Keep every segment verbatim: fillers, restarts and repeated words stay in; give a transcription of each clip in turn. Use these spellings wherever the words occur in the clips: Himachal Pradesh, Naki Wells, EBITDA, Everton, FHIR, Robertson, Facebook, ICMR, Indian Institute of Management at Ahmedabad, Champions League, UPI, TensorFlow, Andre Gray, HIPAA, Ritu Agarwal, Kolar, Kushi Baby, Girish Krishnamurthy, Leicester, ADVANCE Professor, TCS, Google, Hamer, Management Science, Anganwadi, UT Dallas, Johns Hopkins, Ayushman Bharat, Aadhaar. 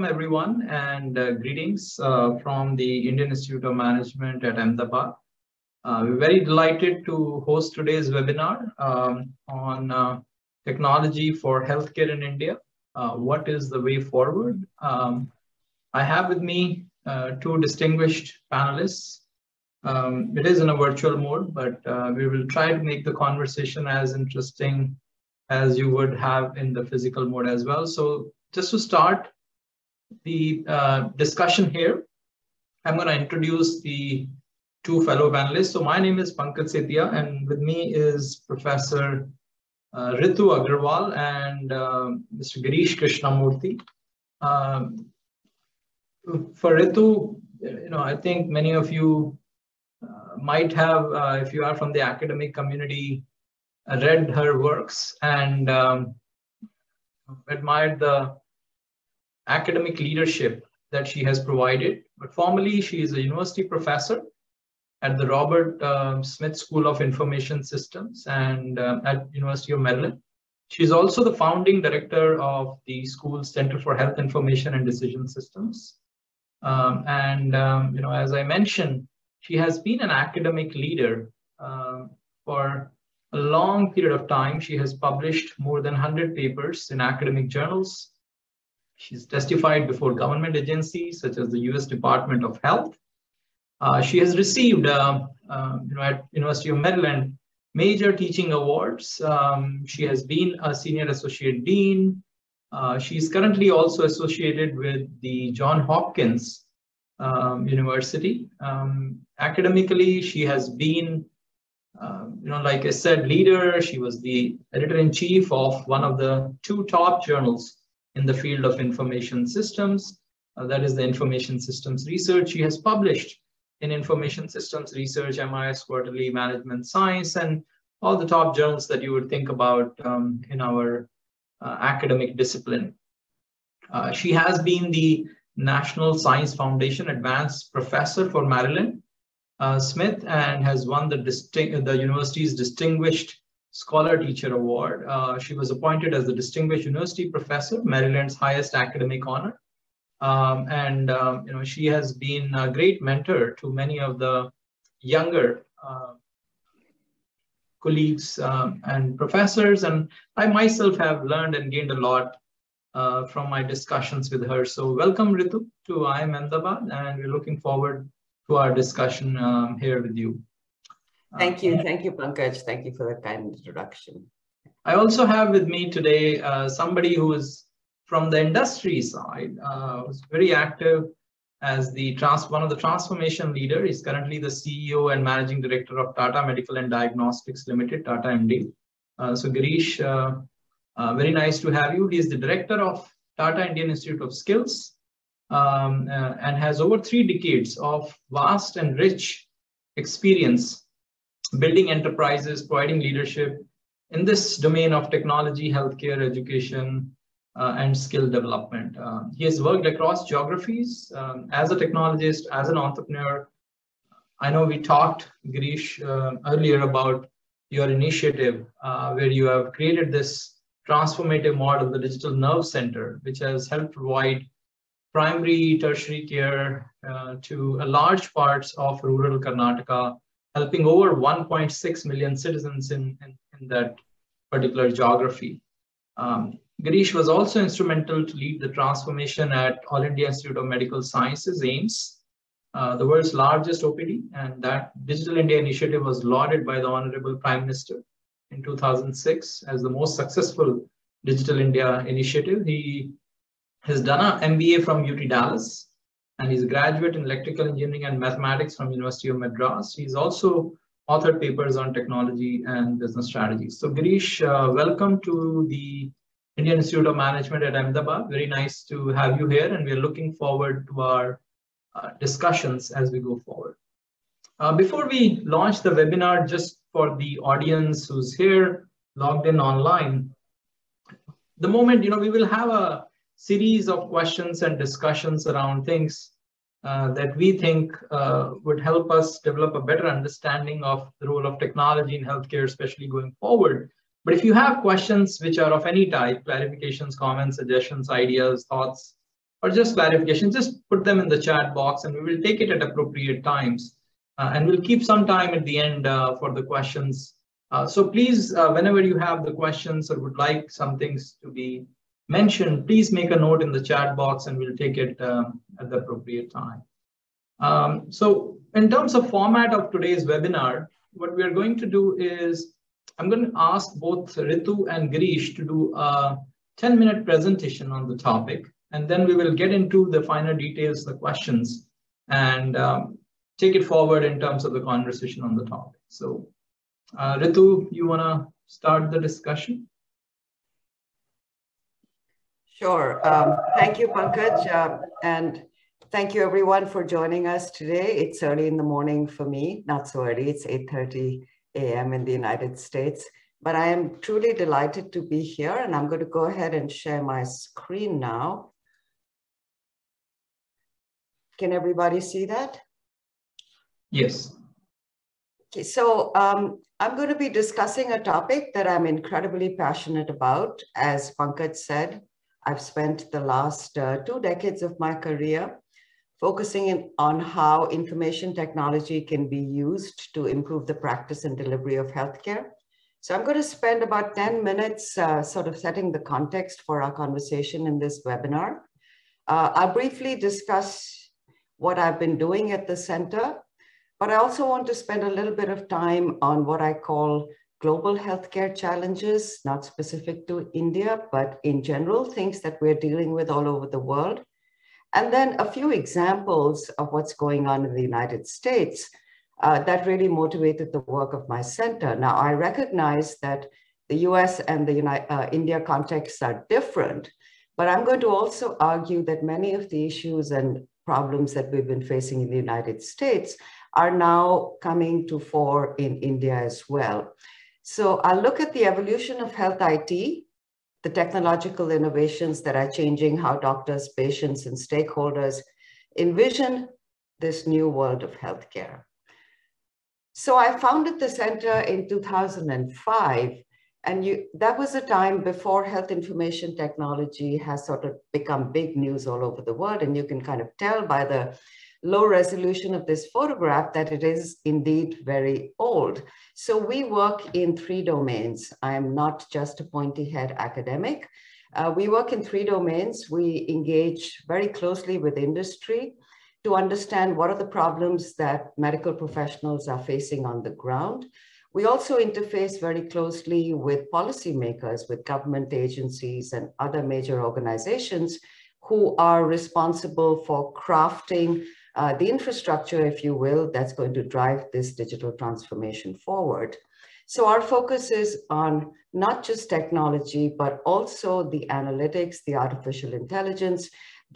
Welcome everyone and uh, greetings uh, from the Indian Institute of Management at Ahmedabad. Uh, we're very delighted to host today's webinar um, on uh, technology for healthcare in India. Uh, what is the way forward? Um, I have with me uh, two distinguished panelists. Um, it is in a virtual mode, but uh, we will try to make the conversation as interesting as you would have in the physical mode as well. So just to start the uh, discussion here, I'm going to introduce the two fellow panelists. So my name is Pankaj Setia, and with me is Professor uh, Ritu Agarwal and uh, Mister Girish Krishnamurthy. Um, for Ritu, you know, I think many of you uh, might have, uh, if you are from the academic community, uh, read her works and um, admired the academic leadership that she has provided, but formally she is a university professor at the Robert uh, Smith School of Information Systems and uh, at University of Maryland. She is also the founding director of the school's Center for Health Information and Decision Systems. Um, and um, you know, as I mentioned, she has been an academic leader uh, for a long period of time. She has published more than one hundred papers in academic journals. She's testified before government agencies such as the U S Department of Health. Uh, she has received, uh, uh, you know, at University of Maryland, major teaching awards. Um, she has been a senior associate dean. Uh, she is currently also associated with the Johns Hopkins um, University. Um, academically, she has been, uh, you know, like I said, leader. She was the editor-in-chief of one of the two top journals in the field of information systems, uh, that is the Information Systems Research. She has published in Information Systems Research, M I S Quarterly, Management Science, and all the top journals that you would think about um, in our uh, academic discipline. Uh, she has been the National Science Foundation Advanced Professor for Maryland uh, Smith and has won the, the university's Distinguished Scholar Teacher Award. Uh, she was appointed as the Distinguished University Professor, Maryland's highest academic honor. Um, and um, you know, she has been a great mentor to many of the younger uh, colleagues um, and professors. And I myself have learned and gained a lot uh, from my discussions with her. So welcome, Ritu, to I I M Ahmedabad, and we're looking forward to our discussion um, here with you. Thank you. Thank you, Pankaj. Thank you for the kind introduction. I also have with me today uh, somebody who is from the industry side, uh, who's very active as the trans one of the transformation leader. He's currently the C E O and Managing Director of Tata Medical and Diagnostics Limited, Tata M D. Uh, so Girish, uh, uh, very nice to have you. He is the Director of Tata Indian Institute of Skills um, uh, and has over three decades of vast and rich experience building enterprises, providing leadership in this domain of technology, healthcare, education, uh, and skill development. Uh, he has worked across geographies um, as a technologist, as an entrepreneur. I know we talked, Girish, uh, earlier about your initiative uh, where you have created this transformative model, the Digital Nerve Center, which has helped provide primary, tertiary care uh, to a large parts of rural Karnataka, helping over one point six million citizens in, in, in that particular geography. Um, Girish was also instrumental to lead the transformation at All India Institute of Medical Sciences, AIMS, uh, the world's largest O P D, and that Digital India initiative was lauded by the Honorable Prime Minister in two thousand six as the most successful Digital India initiative. He has done an M B A from U T Dallas, and he's a graduate in electrical engineering and mathematics from University of Madras. He's also authored papers on technology and business strategies. So Girish, uh, welcome to the Indian Institute of Management at Ahmedabad. Very nice to have you here, and we're looking forward to our uh, discussions as we go forward. Uh, before we launch the webinar, just for the audience who's here, logged in online, the moment, you know, we will have a series of questions and discussions around things uh, that we think uh, would help us develop a better understanding of the role of technology in healthcare, especially going forward. But if you have questions which are of any type, clarifications, comments, suggestions, ideas, thoughts, or just clarification, just put them in the chat box and we will take it at appropriate times. Uh, and we'll keep some time at the end uh, for the questions. Uh, so please, uh, whenever you have the questions or would like some things to be mentioned, please make a note in the chat box and we'll take it uh, at the appropriate time. Um, so in terms of format of today's webinar, what we are going to do is, I'm going to ask both Ritu and Girish to do a ten minute presentation on the topic, and then we will get into the finer details, the questions, and um, take it forward in terms of the conversation on the topic. So uh, Ritu, you want to start the discussion? Sure. Um, thank you, Pankaj, uh, and thank you everyone for joining us today. It's early in the morning for me, not so early, it's eight thirty a m in the United States, but I am truly delighted to be here, and I'm going to go ahead and share my screen now. Can everybody see that? Yes. Okay, so um, I'm going to be discussing a topic that I'm incredibly passionate about. As Pankaj said, I've spent the last uh, two decades of my career focusing in on how information technology can be used to improve the practice and delivery of healthcare. So I'm going to spend about ten minutes uh, sort of setting the context for our conversation in this webinar. Uh, I'll briefly discuss what I've been doing at the center, but I also want to spend a little bit of time on what I call global healthcare challenges, not specific to India, but in general, things that we're dealing with all over the world. And then a few examples of what's going on in the United States uh, that really motivated the work of my center. Now, I recognize that the U S and the United, uh, India contexts are different, but I'm going to also argue that many of the issues and problems that we've been facing in the United States are now coming to fore in India as well. So I'll look at the evolution of health I T, the technological innovations that are changing how doctors, patients, and stakeholders envision this new world of healthcare. So I founded the center in two thousand five, and you, that was a time before health information technology has sort of become big news all over the world, and you can kind of tell by the low resolution of this photograph that it is indeed very old. So we work in three domains. I am not just a pointy head academic. Uh, we work in three domains. We engage very closely with industry to understand what are the problems that medical professionals are facing on the ground. We also interface very closely with policymakers, with government agencies and other major organizations who are responsible for crafting Uh, the infrastructure, if you will, that's going to drive this digital transformation forward. So our focus is on not just technology, but also the analytics, the artificial intelligence,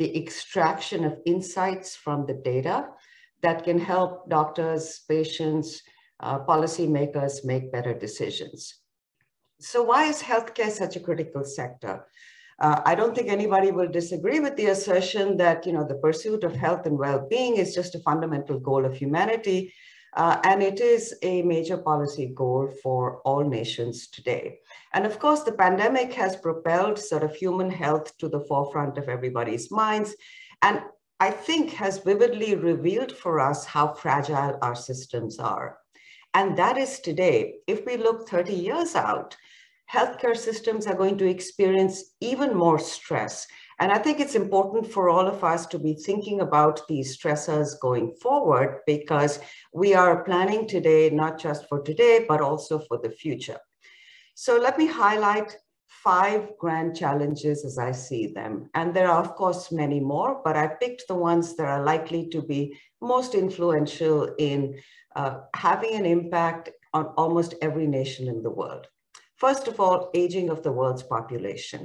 the extraction of insights from the data that can help doctors, patients, uh, policymakers make better decisions. So why is healthcare such a critical sector? Uh, I don't think anybody will disagree with the assertion that, you know, the pursuit of health and well-being is just a fundamental goal of humanity, uh, and it is a major policy goal for all nations today. And of course, the pandemic has propelled sort of human health to the forefront of everybody's minds, and I think has vividly revealed for us how fragile our systems are. And that is today. If we look thirty years out, healthcare systems are going to experience even more stress. And I think it's important for all of us to be thinking about these stressors going forward, because we are planning today, not just for today, but also for the future. So let me highlight five grand challenges as I see them. And there are, of course, many more, but I picked the ones that are likely to be most influential in uh, having an impact on almost every nation in the world. First of all, aging of the world's population.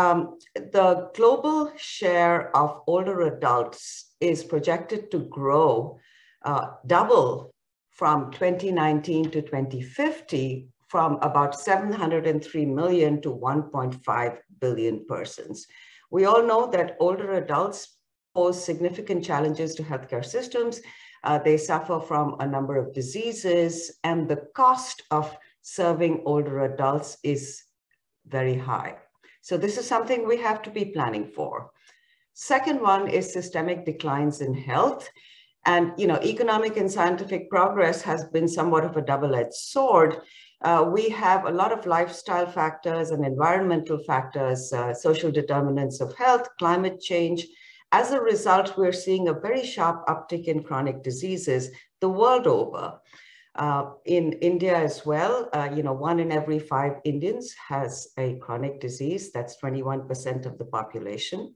Um, the global share of older adults is projected to grow uh, double from twenty nineteen to twenty fifty, from about seven hundred three million to one point five billion persons. We all know that older adults pose significant challenges to healthcare systems. Uh, they suffer from a number of diseases, and the cost of serving older adults is very high. So this is something we have to be planning for. Second one is systemic declines in health. And, you know, economic and scientific progress has been somewhat of a double-edged sword. Uh, we have a lot of lifestyle factors and environmental factors, uh, social determinants of health, climate change. As a result, we're seeing a very sharp uptick in chronic diseases the world over. Uh, in India as well, uh, you know, one in every five Indians has a chronic disease. That's twenty-one percent of the population.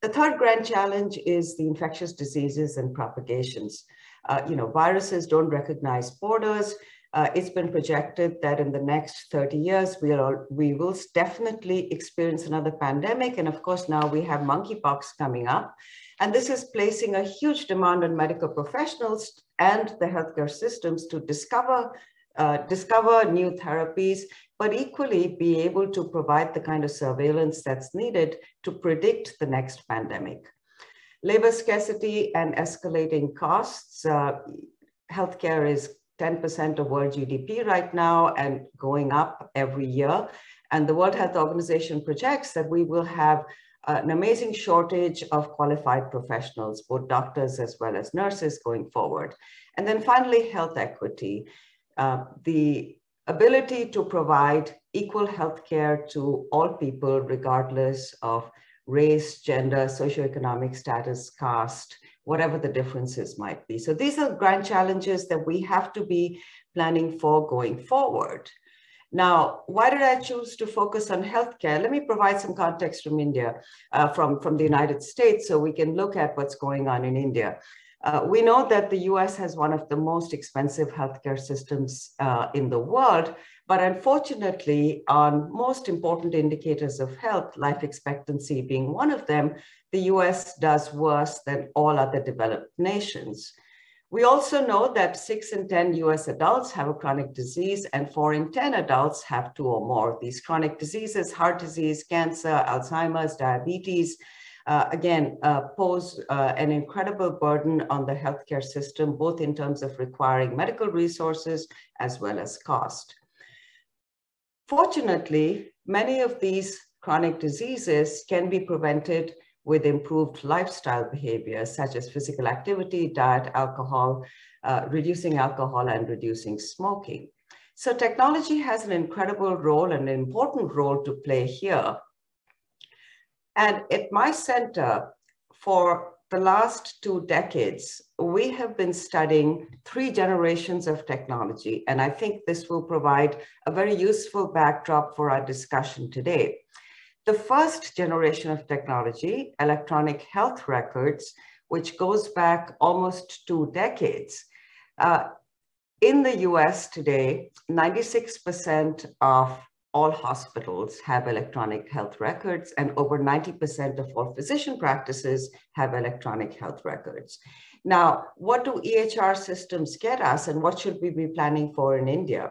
The third grand challenge is the infectious diseases and propagations. Uh, you know, viruses don't recognize borders. Uh, it's been projected that in the next thirty years, we, are, we will definitely experience another pandemic. And of course, now we have monkeypox coming up. And this is placing a huge demand on medical professionals and the healthcare systems to discover, uh, discover new therapies, but equally be able to provide the kind of surveillance that's needed to predict the next pandemic. Labor scarcity and escalating costs. Uh, healthcare is ten percent of world G D P right now and going up every year. And the World Health Organization projects that we will have uh, an amazing shortage of qualified professionals, both doctors as well as nurses going forward. And then finally, health equity. Uh, the ability to provide equal healthcare to all people, regardless of race, gender, socioeconomic status, caste, whatever the differences might be. So these are grand challenges that we have to be planning for going forward. Now, why did I choose to focus on healthcare? Let me provide some context from India, uh, from, from the United States, so we can look at what's going on in India. Uh, we know that the U S has one of the most expensive healthcare systems uh, in the world, but unfortunately, on most important indicators of health, life expectancy being one of them, the U S does worse than all other developed nations. We also know that six in ten U S adults have a chronic disease and four in ten adults have two or more. These chronic diseases, heart disease, cancer, Alzheimer's, diabetes, Uh, again, uh, pose uh, an incredible burden on the healthcare system, both in terms of requiring medical resources as well as cost. Fortunately, many of these chronic diseases can be prevented with improved lifestyle behaviors, such as physical activity, diet, alcohol, uh, reducing alcohol and reducing smoking. So technology has an incredible role and an important role to play here. And at my center, for the last two decades, we have been studying three generations of technology. And I think this will provide a very useful backdrop for our discussion today. The first generation of technology, electronic health records, which goes back almost two decades. Uh, in the U S today, ninety-six percent of all hospitals have electronic health records, and over ninety percent of all physician practices have electronic health records. Now, what do E H R systems get us, and what should we be planning for in India?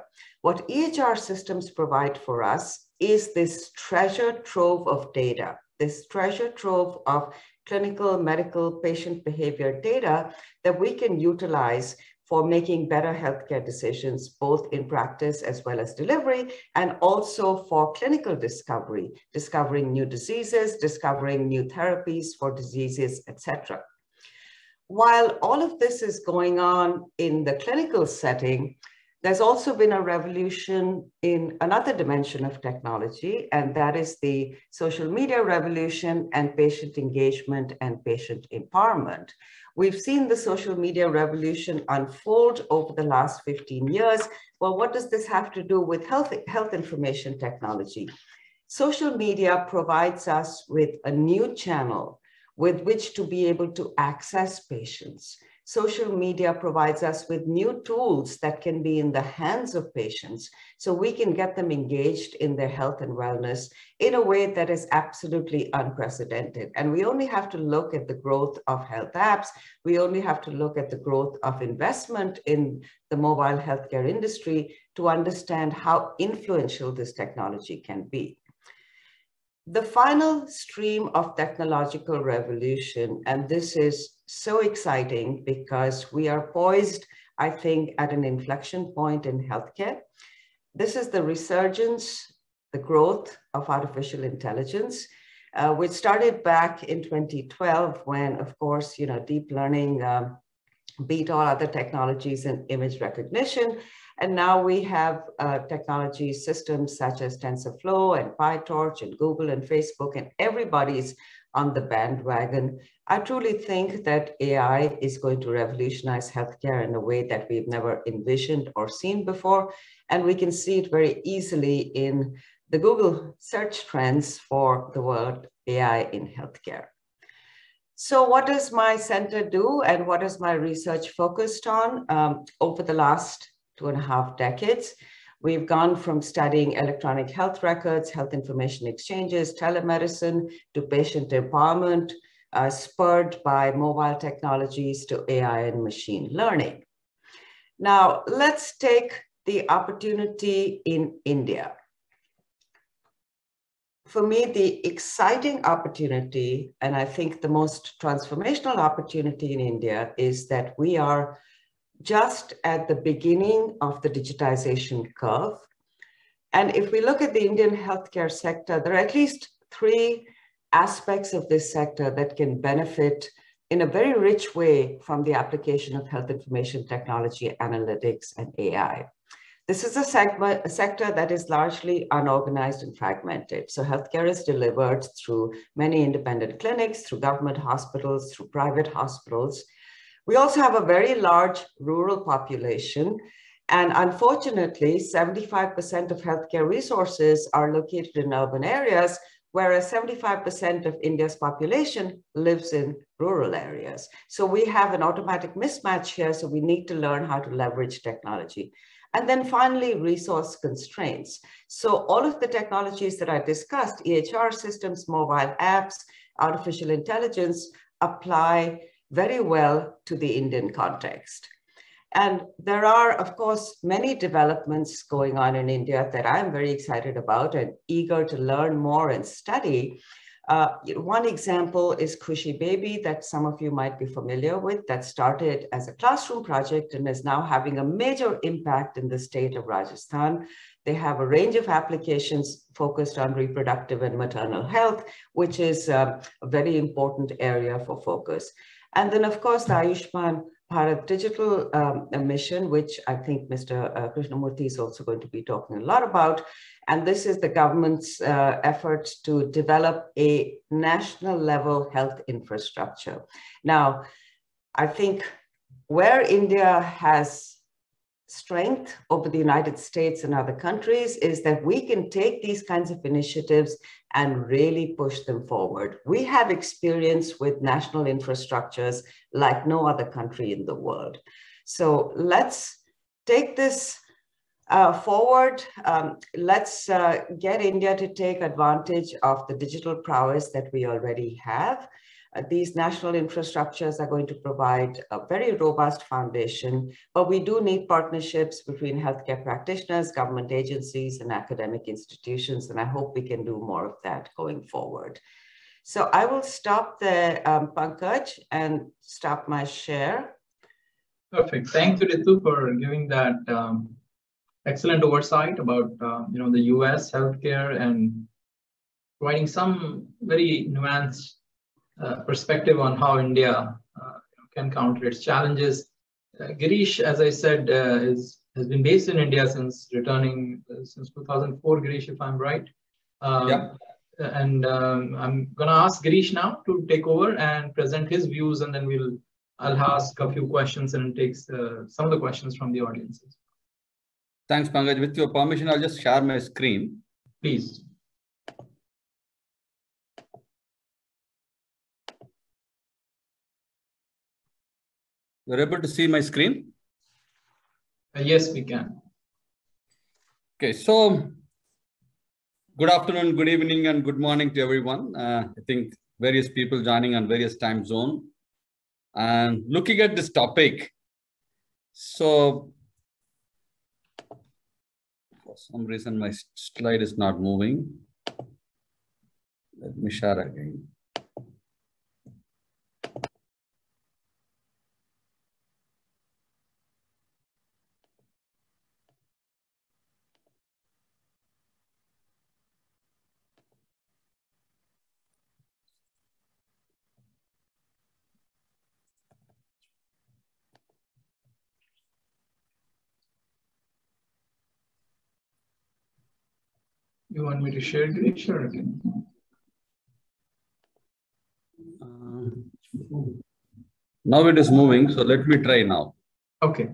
What E H R systems provide for us is this treasure trove of data, this treasure trove of clinical, medical, patient behavior data that we can utilize for making better healthcare decisions, both in practice as well as delivery, and also for clinical discovery, discovering new diseases, discovering new therapies for diseases, et cetera. While all of this is going on in the clinical setting, there's also been a revolution in another dimension of technology, and that is the social media revolution and patient engagement and patient empowerment. We've seen the social media revolution unfold over the last fifteen years. Well, what does this have to do with health, health information technology? Social media provides us with a new channel with which to be able to access patients. Social media provides us with new tools that can be in the hands of patients so we can get them engaged in their health and wellness in a way that is absolutely unprecedented. And we only have to look at the growth of health apps. We only have to look at the growth of investment in the mobile healthcare industry to understand how influential this technology can be. The final stream of technological revolution, and this is so exciting because we are poised, I think, at an inflection point in healthcare. This is the resurgence, the growth of artificial intelligence. Uh, which started back in twenty twelve when, of course, you know, deep learning um, beat all other technologies in image recognition. And now we have uh, technology systems such as TensorFlow and PyTorch and Google and Facebook, and everybody's on the bandwagon. I truly think that A I is going to revolutionize healthcare in a way that we've never envisioned or seen before. And we can see it very easily in the Google search trends for the word A I in healthcare. So what does my center do and what is my research focused on? Um, over the last two and a half decades, we've gone from studying electronic health records, health information exchanges, telemedicine, to patient empowerment, uh, spurred by mobile technologies, to A I and machine learning. Now, let's take the opportunity in India. For me, the exciting opportunity, and I think the most transformational opportunity in India, is that we are just at the beginning of the digitization curve. And if we look at the Indian healthcare sector, there are at least three aspects of this sector that can benefit in a very rich way from the application of health information technology, analytics, and A I. This is a, segment, a sector that is largely unorganized and fragmented. So healthcare is delivered through many independent clinics, through government hospitals, through private hospitals. We also have a very large rural population. And unfortunately, seventy-five percent of healthcare resources are located in urban areas, whereas seventy-five percent of India's population lives in rural areas. So we have an automatic mismatch here. So we need to learn how to leverage technology. And then finally, resource constraints. So all of the technologies that I discussed, E H R systems, mobile apps, artificial intelligence, apply very well to the Indian context. And there are, of course, many developments going on in India that I'm very excited about and eager to learn more and study. Uh, one example is Kushi Baby, that some of you might be familiar with, that started as a classroom project and is now having a major impact in the state of Rajasthan. They have a range of applications focused on reproductive and maternal health, which is um, a very important area for focus. And then, of course, the Ayushman Bharat digital um, mission, which I think Mister Uh, Krishnamurthy is also going to be talking a lot about. And this is the government's uh, effort to develop a national level health infrastructure. Now, I think where India has strength over the United States and other countries is that we can take these kinds of initiatives and really push them forward. We have experience with national infrastructures like no other country in the world. So let's take this uh, forward. Um, let's uh, get India to take advantage of the digital prowess that we already have. Uh, these national infrastructures are going to provide a very robust foundation, but we do need partnerships between healthcare practitioners, government agencies, and academic institutions, and I hope we can do more of that going forward. So I will stop there, um, Pankaj, and stop my share. Perfect. Thank you, Ritu, for giving that um, excellent oversight about uh, you know, the U S healthcare and providing some very nuanced Uh, perspective on how India uh, can counter its challenges. Uh, Girish, as I said, uh, is, has been based in India since returning, uh, since two thousand four, Girish, if I'm right. Um, yeah. And um, I'm gonna ask Girish now to take over and present his views, and then we'll, I'll ask a few questions and take uh, some of the questions from the audiences. Thanks, Pankaj. With your permission, I'll just share my screen. Please. You're able to see my screen? Uh, yes, we can. Okay, so good afternoon, good evening, and good morning to everyone. Uh, I think various people joining on various time zones. And looking at this topic, so for some reason my slide is not moving. Let me share again. You want me to share, Girish, or again? Uh, now it is moving, so let me try now. Okay.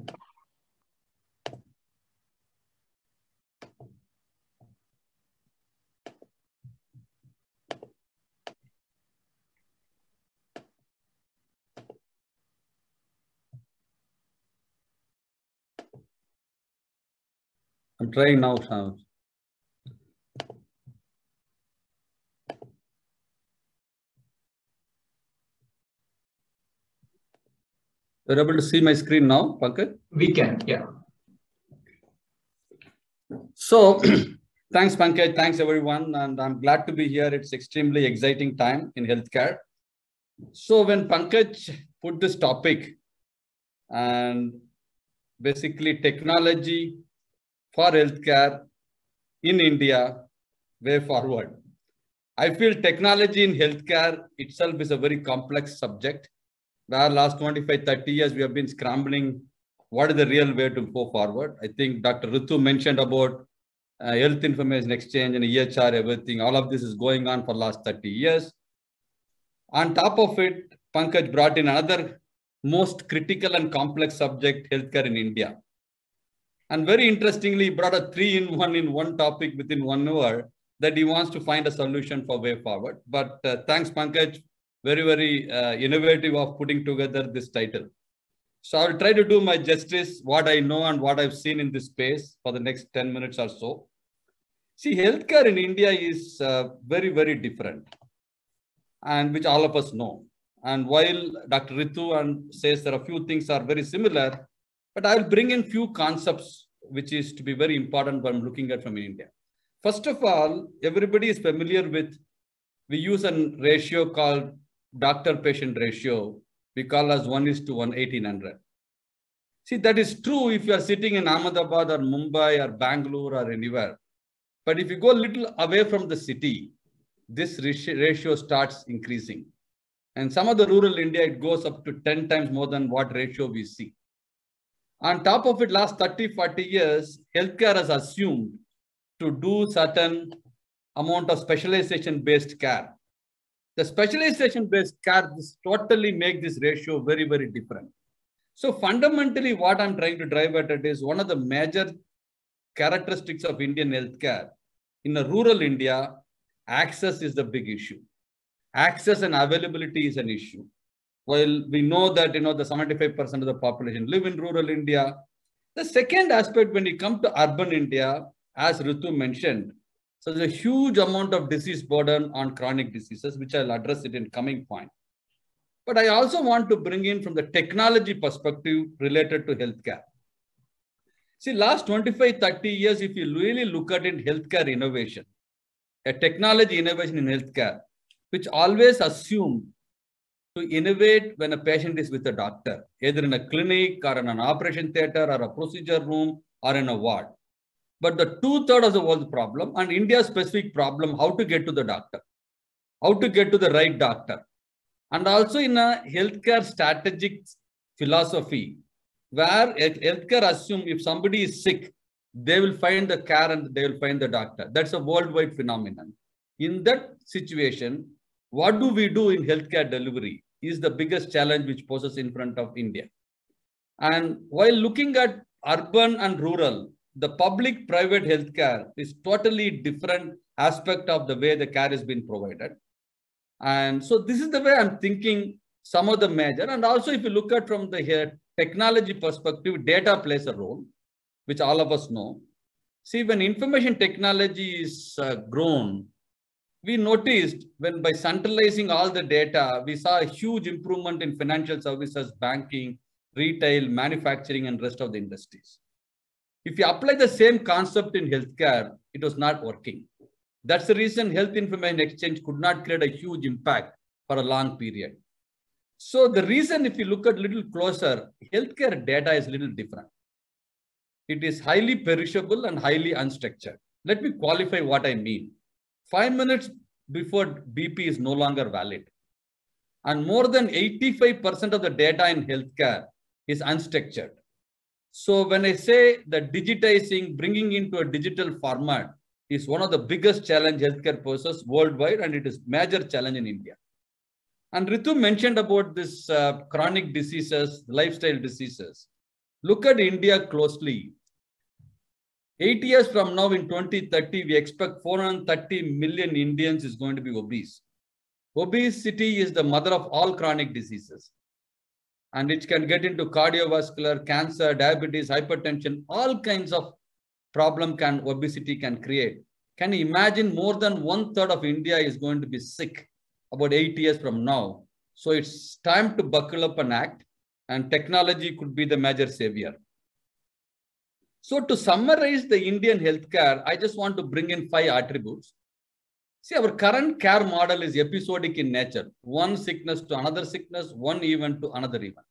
I'm trying now, Sam. You're able to see my screen now, Pankaj? We can, yeah. So, thanks, Pankaj. Thanks, everyone. And I'm glad to be here. It's extremely exciting time in healthcare. So when Pankaj put this topic and basically technology for healthcare in India, way forward. I feel technology in healthcare itself is a very complex subject. Our last twenty-five, thirty years, we have been scrambling. What is the real way to go forward? I think Doctor Ritu mentioned about uh, health information exchange and E H R, everything. All of this is going on for the last thirty years. On top of it, Pankaj brought in another most critical and complex subject, healthcare in India. And very interestingly, he brought a three-in-one in one topic within one hour that he wants to find a solution for way forward. But uh, thanks, Pankaj. Very, very uh, innovative of putting together this title. So I'll try to do my justice, what I know and what I've seen in this space for the next ten minutes or so. See, healthcare in India is uh, very, very different, and which all of us know. And while Doctor Ritu and says there are a few things are very similar, but I'll bring in few concepts, which is to be very important when looking at from India. First of all, everybody is familiar with, we use a ratio called doctor-patient ratio. We call as one is to one, eighteen hundred. See, that is true if you are sitting in Ahmedabad or Mumbai or Bangalore or anywhere. But if you go a little away from the city, this ratio starts increasing. And some of the rural India, it goes up to ten times more than what ratio we see. On top of it, last thirty, forty years, healthcare has assumed to do certain amount of specialization-based care. The specialization-based care totally make this ratio very, very different. So fundamentally, what I'm trying to drive at it is one of the major characteristics of Indian healthcare. In a rural India, access is the big issue. Access and availability is an issue. While we know that, you know, the seventy-five percent of the population live in rural India. The second aspect, when you come to urban India, as Ritu mentioned, so there's a huge amount of disease burden on chronic diseases, which I'll address it in coming point. But I also want to bring in from the technology perspective related to healthcare. See, last twenty-five, thirty years, if you really look at it, healthcare innovation, a technology innovation in healthcare, which always assumed to innovate when a patient is with a doctor, either in a clinic or in an operation theater or a procedure room or in a ward. But the two-thirds of the world's problem and India's specific problem, how to get to the doctor, how to get to the right doctor. And also in a healthcare strategic philosophy, where healthcare assume if somebody is sick, they will find the care and they will find the doctor. That's a worldwide phenomenon. In that situation, what do we do in healthcare delivery is the biggest challenge which poses in front of India. And while looking at urban and rural, the public-private healthcare is totally different aspect of the way the care has been provided. And so this is the way I'm thinking some of the major. And also if you look at from the here, technology perspective, data plays a role, which all of us know. See, when information technology is uh, grown, we noticed when by centralizing all the data, we saw a huge improvement in financial services, banking, retail, manufacturing, and rest of the industries. If you apply the same concept in healthcare, it was not working. That's the reason health information exchange could not create a huge impact for a long period. So the reason, if you look at a little closer, healthcare data is a little different. It is highly perishable and highly unstructured. Let me qualify what I mean. Five minutes before B P is no longer valid. And more than eighty-five percent of the data in healthcare is unstructured. So when I say the digitizing, bringing into a digital format is one of the biggest challenge healthcare poses worldwide, and it is major challenge in India. And Ritu mentioned about this uh, chronic diseases, lifestyle diseases. Look at India closely. Eight years from now, in twenty thirty, we expect four hundred thirty million Indians is going to be obese. Obesity is the mother of all chronic diseases, and it can get into cardiovascular, cancer, diabetes, hypertension, all kinds of problem can obesity can create. Can you imagine more than one third of India is going to be sick about eight years from now? So it's time to buckle up and act, and technology could be the major savior. So to summarize the Indian healthcare, I just want to bring in five attributes. See, our current care model is episodic in nature. One sickness to another sickness, one event to another event.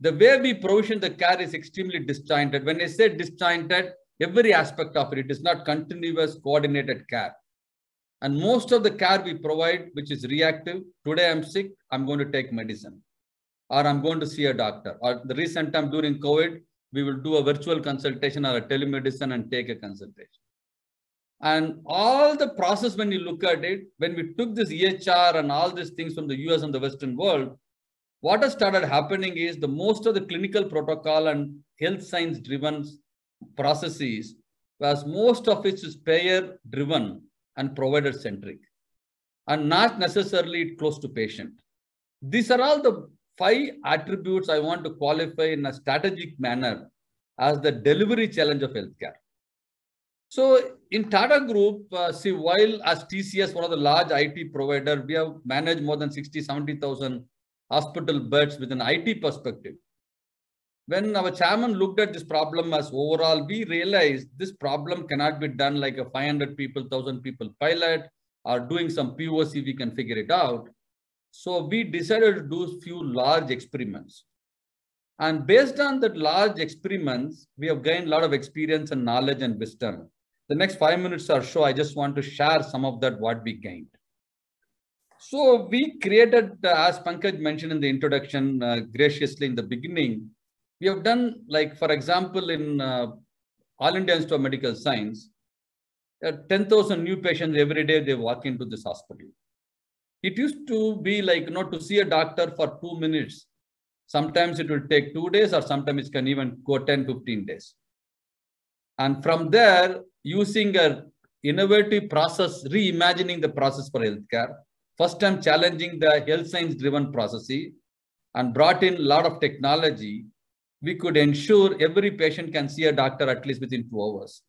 The way we provision the care is extremely disjointed. When I say disjointed, every aspect of it, it is not continuous coordinated care. And most of the care we provide, which is reactive, today I'm sick, I'm going to take medicine, or I'm going to see a doctor. Or the recent time during COVID, we will do a virtual consultation or a telemedicine and take a consultation. And all the process, when you look at it, when we took this E H R and all these things from the U S and the Western world, what has started happening is the most of the clinical protocol and health science driven processes, whereas most of it is payer driven and provider centric and not necessarily close to patient. These are all the five attributes I want to qualify in a strategic manner as the delivery challenge of healthcare. So in Tata Group, uh, see, while as T C S, one of the large I T provider, we have managed more than sixty, seventy thousand hospital beds with an I T perspective. When our chairman looked at this problem as overall, we realized this problem cannot be done like a five hundred people, one thousand people pilot or doing some P O C, we can figure it out. So we decided to do few large experiments. And based on that large experiments, we have gained a lot of experience and knowledge and wisdom. The next five minutes or so, I just want to share some of that, what we gained. So we created, uh, as Pankaj mentioned in the introduction, uh, graciously in the beginning, we have done, like, for example, in uh, All India Institute of Medical Science, uh, ten thousand new patients every day, they walk into this hospital. It used to be like, you know, to see a doctor for two minutes. Sometimes it will take two days or sometimes it can even go ten, fifteen days. And from there, using an innovative process, reimagining the process for healthcare, first time challenging the health science driven processes and brought in a lot of technology, we could ensure every patient can see a doctor at least within two hours.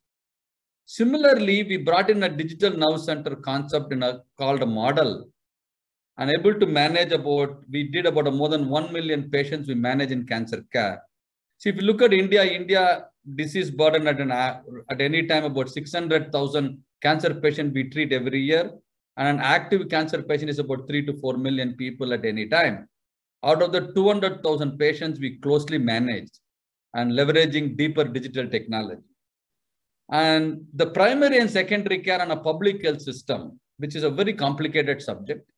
Similarly, we brought in a digital nerve center concept in a, called a model, and able to manage about, we did about a more than one million patients we manage in cancer care. So if you look at India, India disease burden at, an, at any time, about six hundred thousand cancer patients we treat every year. And an active cancer patient is about three to four million people at any time. Out of the two hundred thousand patients, we closely managed and leveraging deeper digital technology. And the primary and secondary care on a public health system, which is a very complicated subject.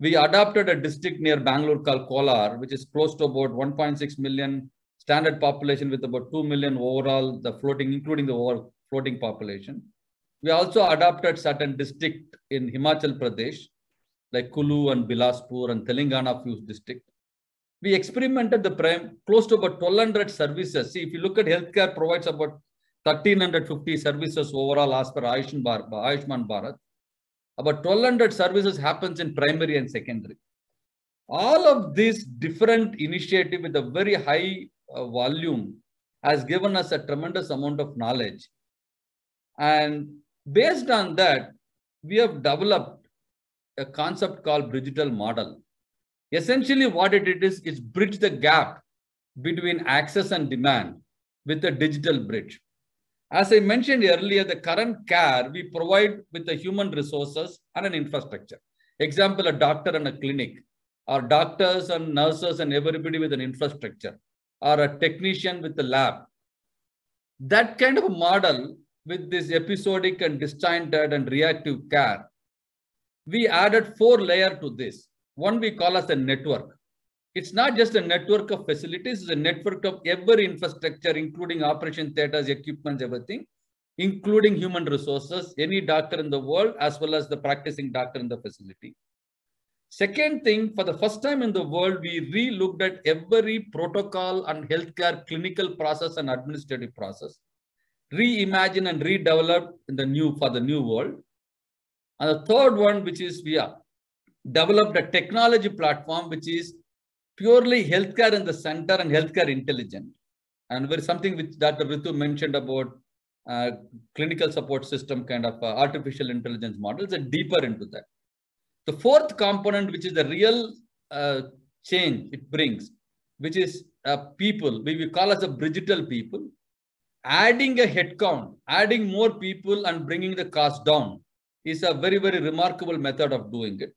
We adopted a district near Bangalore called Kolar, which is close to about one point six million standard population with about two million overall, the floating, including the overall floating population. We also adopted certain district in Himachal Pradesh, like Kulu and Bilaspur and Telangana few district. We experimented the prime close to about twelve hundred services. See, if you look at healthcare provides about one thousand three hundred fifty services overall as per Ayushman Bharat. About twelve hundred services happens in primary and secondary. All of this different initiative with a very high uh, volume has given us a tremendous amount of knowledge. And based on that, we have developed a concept called digital model. Essentially what it is, is bridge the gap between access and demand with a digital bridge. As I mentioned earlier, the current care we provide with the human resources and an infrastructure. Example, a doctor and a clinic, or doctors and nurses and everybody with an infrastructure, or a technician with the lab. That kind of a model with this episodic and disjointed and reactive care, we added four layers to this. One we call as a network. It's not just a network of facilities, it's a network of every infrastructure, including operation theaters, equipment, everything, including human resources, any doctor in the world, as well as the practicing doctor in the facility. Second thing, for the first time in the world, we re-looked at every protocol and healthcare clinical process and administrative process, reimagine and redevelop in the new, for the new world. And the third one, which is we have developed a technology platform, which is purely healthcare in the center and healthcare intelligent. And there's something which Doctor Ritu mentioned about uh, clinical support system kind of uh, artificial intelligence models and deeper into that. The fourth component, which is the real uh, change it brings, which is uh, people, we, we call as a digital people, adding a headcount, adding more people and bringing the cost down is a very, very remarkable method of doing it.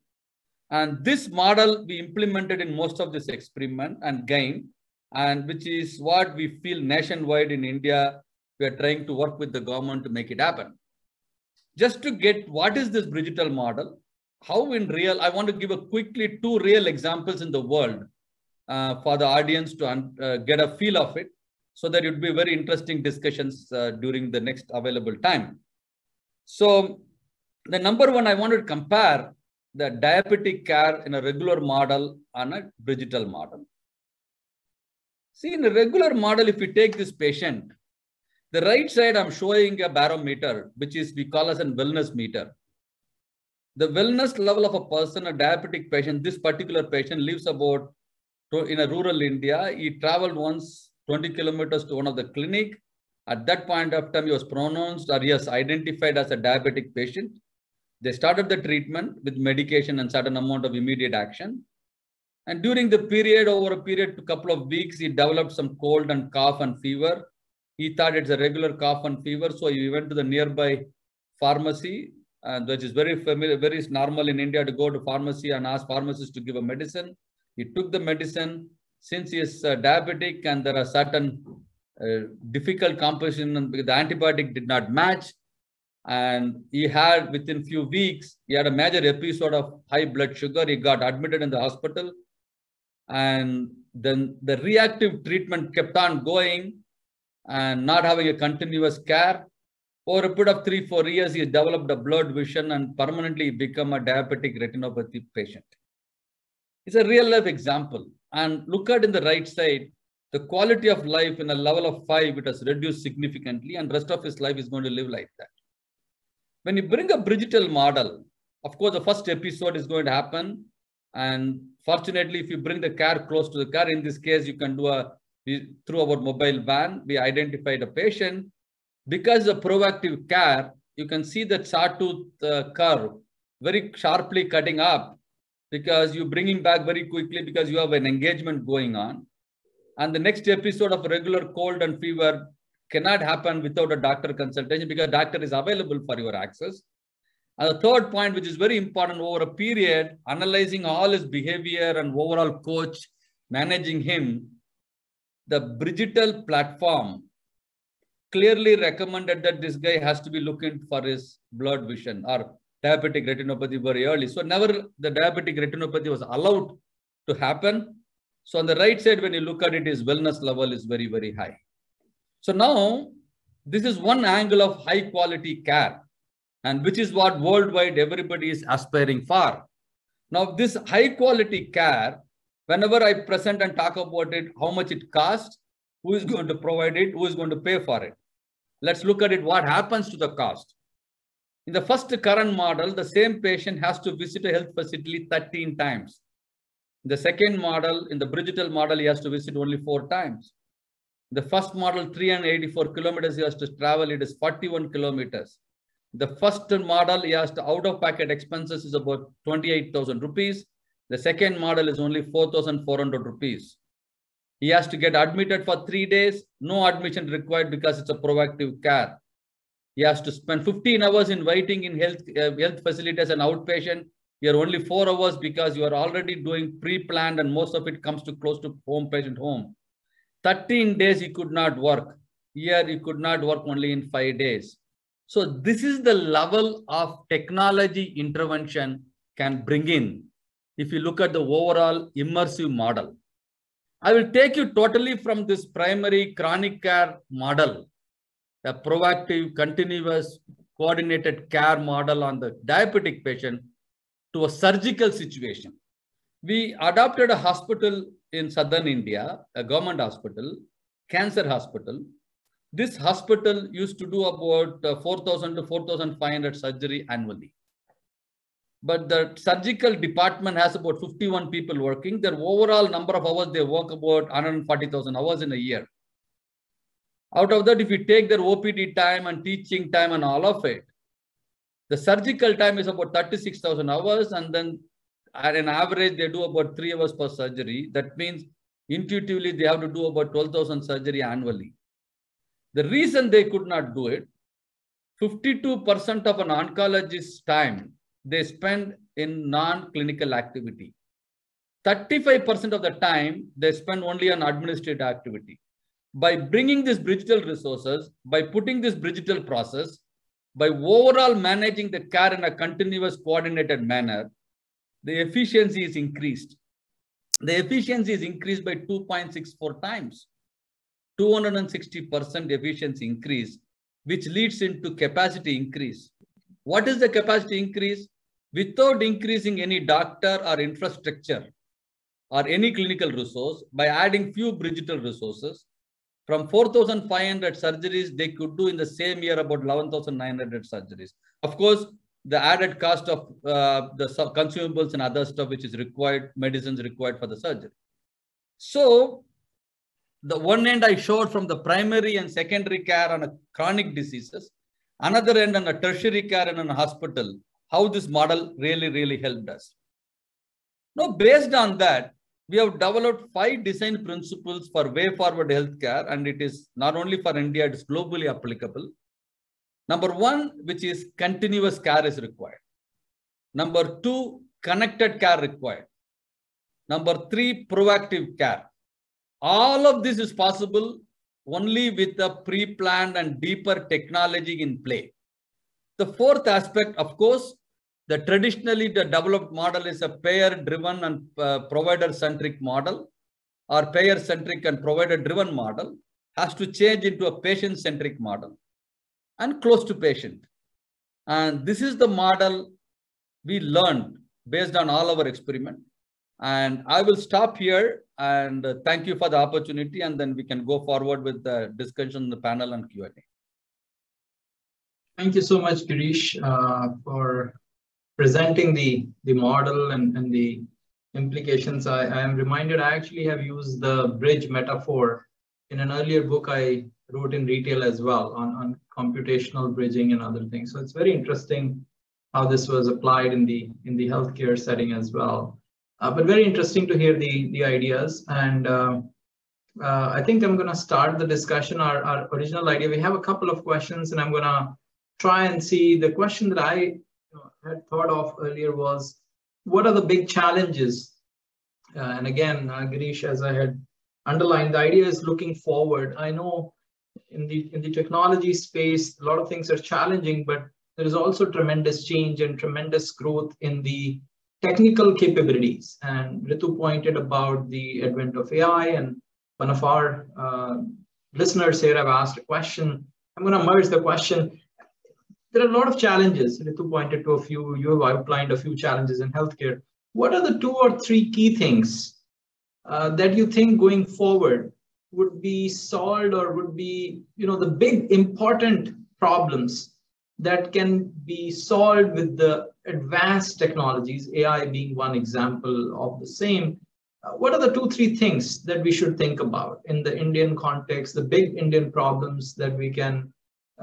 And this model we implemented in most of this experiment and game, and which is what we feel nationwide in India, we are trying to work with the government to make it happen. Just to get what is this digital model, how in real, I want to give a quickly two real examples in the world uh, for the audience to uh, get a feel of it, so that it would be very interesting discussions uh, during the next available time. So the number one, I wanted to compare the diabetic care in a regular model and a digital model. See, in a regular model, if we take this patient, the right side I'm showing a barometer, which is we call as a wellness meter. The wellness level of a person, a diabetic patient, this particular patient lives about, in a rural India, he traveled once twenty kilometers to one of the clinic. At that point of time, he was pronounced or he was identified as a diabetic patient. They started the treatment with medication and certain amount of immediate action. And during the period, over a period to a couple of weeks, he developed some cold and cough and fever. He thought it's a regular cough and fever. So he went to the nearby pharmacy, uh, which is very familiar, very normal in India to go to pharmacy and ask pharmacist to give a medicine. He took the medicine. Since he is uh, diabetic and there are certain uh, difficult composition, because the antibiotic did not match. And he had, within few weeks, he had a major episode of high blood sugar. He got admitted in the hospital. And then the reactive treatment kept on going and not having a continuous care. Over a period of three, four years, he developed a blurred vision and permanently become a diabetic retinopathy patient. It's a real life example. And look at in the right side, the quality of life in a level of five, it has reduced significantly and rest of his life is going to live like that. When you bring a digital model, of course, the first episode is going to happen. And fortunately, if you bring the car close to the car, in this case, you can do a, we, through our mobile van, we identified a patient. Because of proactive care, you can see the sawtooth uh, curve very sharply cutting up because you're bringing back very quickly because you have an engagement going on. And the next episode of regular cold and fever cannot happen without a doctor consultation because doctor is available for your access. And the third point, which is very important over a period, analyzing all his behavior and overall coach, managing him, the digital platform clearly recommended that this guy has to be looking for his blurred vision or diabetic retinopathy very early. So never the diabetic retinopathy was allowed to happen. So on the right side, when you look at it, his wellness level is very, very high. So now this is one angle of high quality care, and which is what worldwide everybody is aspiring for. Now this high quality care, whenever I present and talk about it, how much it costs, who is going to provide it, who is going to pay for it. Let's look at it, what happens to the cost. In the first current model, the same patient has to visit a health facility thirteen times. In the second model, in the digital model, he has to visit only four times. The first model, three hundred eighty-four kilometers, he has to travel, it is forty-one kilometers. The first model, he has to out-of-pocket expenses is about twenty-eight thousand rupees. The second model is only four thousand four hundred rupees. He has to get admitted for three days, no admission required because it's a proactive care. He has to spend fifteen hours in waiting in health, uh, health facilities and outpatient. You're only four hours because you are already doing pre-planned and most of it comes to close to home patient home. thirteen days he could not work. Here he could not work only in five days. So this is the level of technology intervention can bring in. If you look at the overall immersive model, I will take you totally from this primary chronic care model a proactive, continuous, coordinated care model on the diabetic patient to a surgical situation. We adopted a hospital in southern India, a government hospital, cancer hospital. This hospital used to do about four thousand to four thousand five hundred surgery annually. But the surgical department has about fifty-one people working. Their overall number of hours, they work about one hundred forty thousand hours in a year. Out of that, if you take their O P D time and teaching time and all of it, the surgical time is about thirty-six thousand hours. And then at an average, they do about three hours per surgery. That means intuitively, they have to do about twelve thousand surgery annually. The reason they could not do it, fifty-two percent of an oncologist's time they spend in non-clinical activity. thirty-five percent of the time, they spend only on administrative activity. By bringing these digital resources, by putting this digital process, by overall managing the care in a continuous coordinated manner, the efficiency is increased. The efficiency is increased by two point six four times, two hundred sixty percent efficiency increase, which leads into capacity increase. What is the capacity increase? Without increasing any doctor or infrastructure or any clinical resource, by adding few digital resources, from four thousand five hundred surgeries, they could do in the same year about eleven thousand nine hundred surgeries. Of course, the added cost of uh, the consumables and other stuff which is required, medicines required for the surgery. So, the one end I showed from the primary and secondary care on a chronic diseases, another end on a tertiary care and on a hospital, how this model really, really helped us. Now, based on that, we have developed five design principles for way forward healthcare, and it is not only for India, it is globally applicable. Number one, which is continuous care is required. Number two, connected care required. Number three, proactive care. All of this is possible only with a pre-planned and deeper technology in play. The fourth aspect, of course, the traditionally the developed model is a payer-driven and uh, provider-centric model, or payer-centric and provider-driven model has to change into a patient-centric model and close to patient. And this is the model we learned based on all our experiment. And I will stop here and uh, thank you for the opportunity, and then we can go forward with the discussion in the panel and Q and A. Thank you so much, Girish, uh, for presenting the, the model and, and the implications. I, I am reminded I actually have used the bridge metaphor in an earlier book I wrote in retail as well on, on computational bridging and other things. So it's very interesting how this was applied in the, in the healthcare setting as well. Uh, but very interesting to hear the, the ideas. And uh, uh, I think I'm going to start the discussion, our, our original idea. We have a couple of questions, and I'm going to try and see the question that I had thought of earlier was, what are the big challenges? Uh, and again, uh, Girish, as I had underlined, the idea is looking forward. I know in the in the technology space, a lot of things are challenging, but there is also tremendous change and tremendous growth in the technical capabilities. And Ritu pointed about the advent of A I, and one of our uh, listeners here have asked a question. I'm going to merge the question. There are a lot of challenges. Ritu pointed to a few, you have outlined a few challenges in healthcare. What are the two or three key things uh, that you think going forward would be solved, or would be, you know, the big important problems that can be solved with the advanced technologies, A I being one example of the same? Uh, what are the two, three things that we should think about in the Indian context, the big Indian problems that we can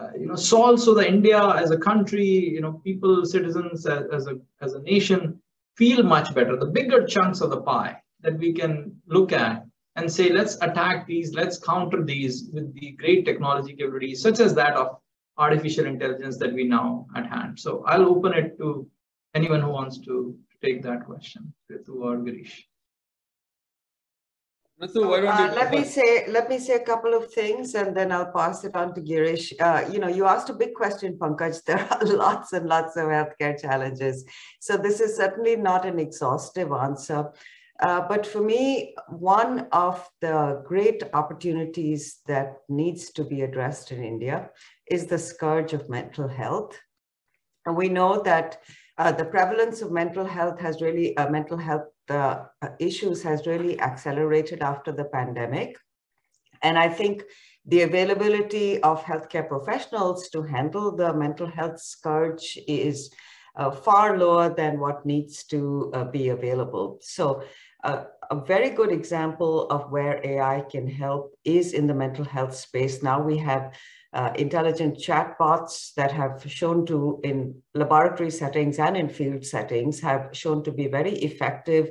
Uh, you know, solve, so that India as a country, you know, people, citizens as, as a as a nation feel much better? The bigger chunks of the pie that we can look at and say, let's attack these, let's counter these with the great technology capabilities, such as that of artificial intelligence that we now at hand. So I'll open it to anyone who wants to take that question, Ritu or Girish. So why don't uh, let me say let me say a couple of things, and then I'll pass it on to Girish. Uh, you know, you asked a big question, Pankaj. There are lots and lots of healthcare challenges, so this is certainly not an exhaustive answer. Uh, but for me, one of the great opportunities that needs to be addressed in India is the scourge of mental health. And we know that uh, the prevalence of mental health has really, uh, mental health uh, issues has really accelerated after the pandemic. And I think the availability of healthcare professionals to handle the mental health scourge is Uh, far lower than what needs to uh, be available. So uh, a very good example of where A I can help is in the mental health space. Now we have uh, intelligent chatbots that have shown to, in laboratory settings and in field settings, have shown to be very effective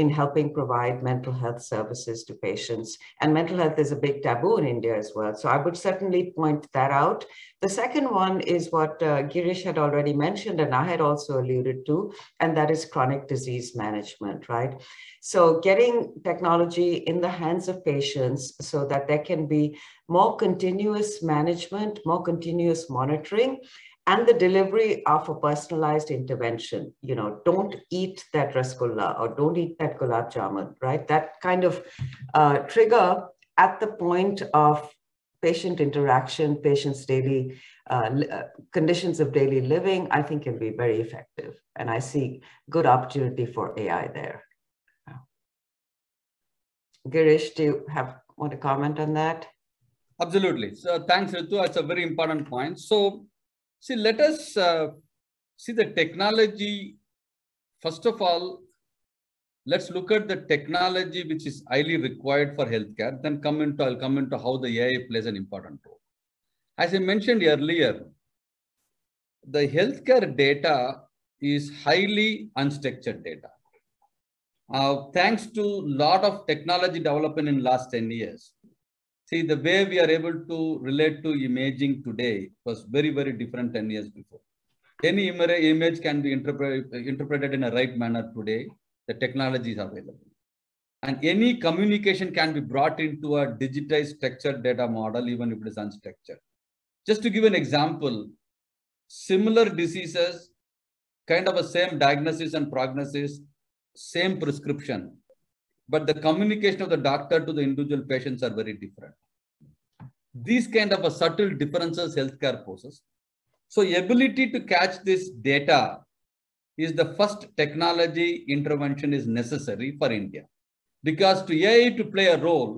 in helping provide mental health services to patients. And mental health is a big taboo in India as well. So I would certainly point that out. The second one is what uh, Girish had already mentioned, and I had also alluded to, and that is chronic disease management, right? So getting technology in the hands of patients so that there can be more continuous management, more continuous monitoring, and the delivery of a personalized intervention. You know, don't eat that rasgulla or don't eat that gulab jamun, right? That kind of uh, trigger at the point of patient interaction, patients' daily uh, conditions of daily living, I think can be very effective. And I see good opportunity for A I there. Girish, do you have, want to comment on that? Absolutely. So thanks, Ritu. That's a very important point. So see, let us uh, see the technology. First of all, let's look at the technology which is highly required for healthcare, then come into, I'll come into how the A I plays an important role. As I mentioned earlier, the healthcare data is highly unstructured data. Uh, thanks to a lot of technology development in the last ten years. See, the way we are able to relate to imaging today was very, very different ten years before. Any image can be interpret, interpreted in a right manner today. The technology is available. And any communication can be brought into a digitized structured data model, even if it is unstructured. Just to give an example, similar diseases, kind of a same diagnosis and prognosis, same prescription, but the communication of the doctor to the individual patients are very different. These kind of a subtle differences healthcare poses. So ability to catch this data is the first technology intervention is necessary for India. Because to A I to play a role,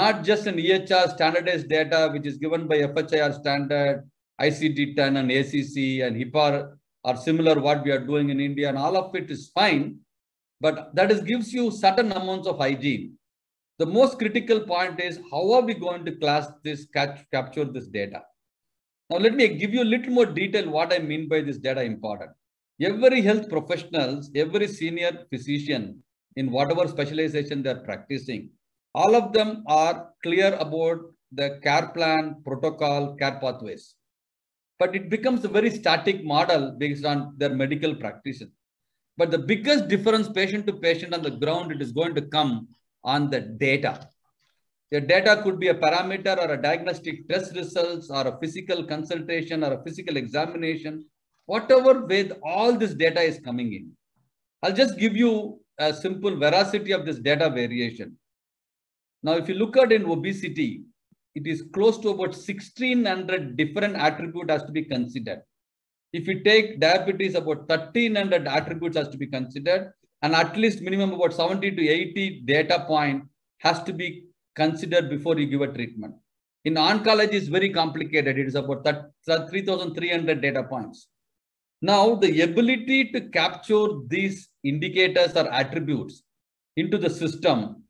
not just an E H R standardized data, which is given by F H I R standard, I C D ten and A C C and HIPAA or similar what we are doing in India, and all of it is fine, but that is, gives you certain amounts of hygiene. The most critical point is how are we going to class this, catch, capture this data? Now let me give you a little more detail what I mean by this data important. Every health professionals, every senior physician in whatever specialization they're practicing, all of them are clear about the care plan, protocol, care pathways. But it becomes a very static model based on their medical practice. But the biggest difference patient to patient on the ground, it is going to come on the data. The data could be a parameter or a diagnostic test results or a physical consultation or a physical examination. Whatever way all this data is coming in. I'll just give you a simple veracity of this data variation. Now, if you look at in obesity, it is close to about sixteen hundred different attributes has to be considered. If you take diabetes, about thirteen hundred attributes has to be considered, and at least minimum about seventy to eighty data point has to be considered before you give a treatment. In oncology, it's very complicated. It is about three thousand three hundred data points. Now, the ability to capture these indicators or attributes into the system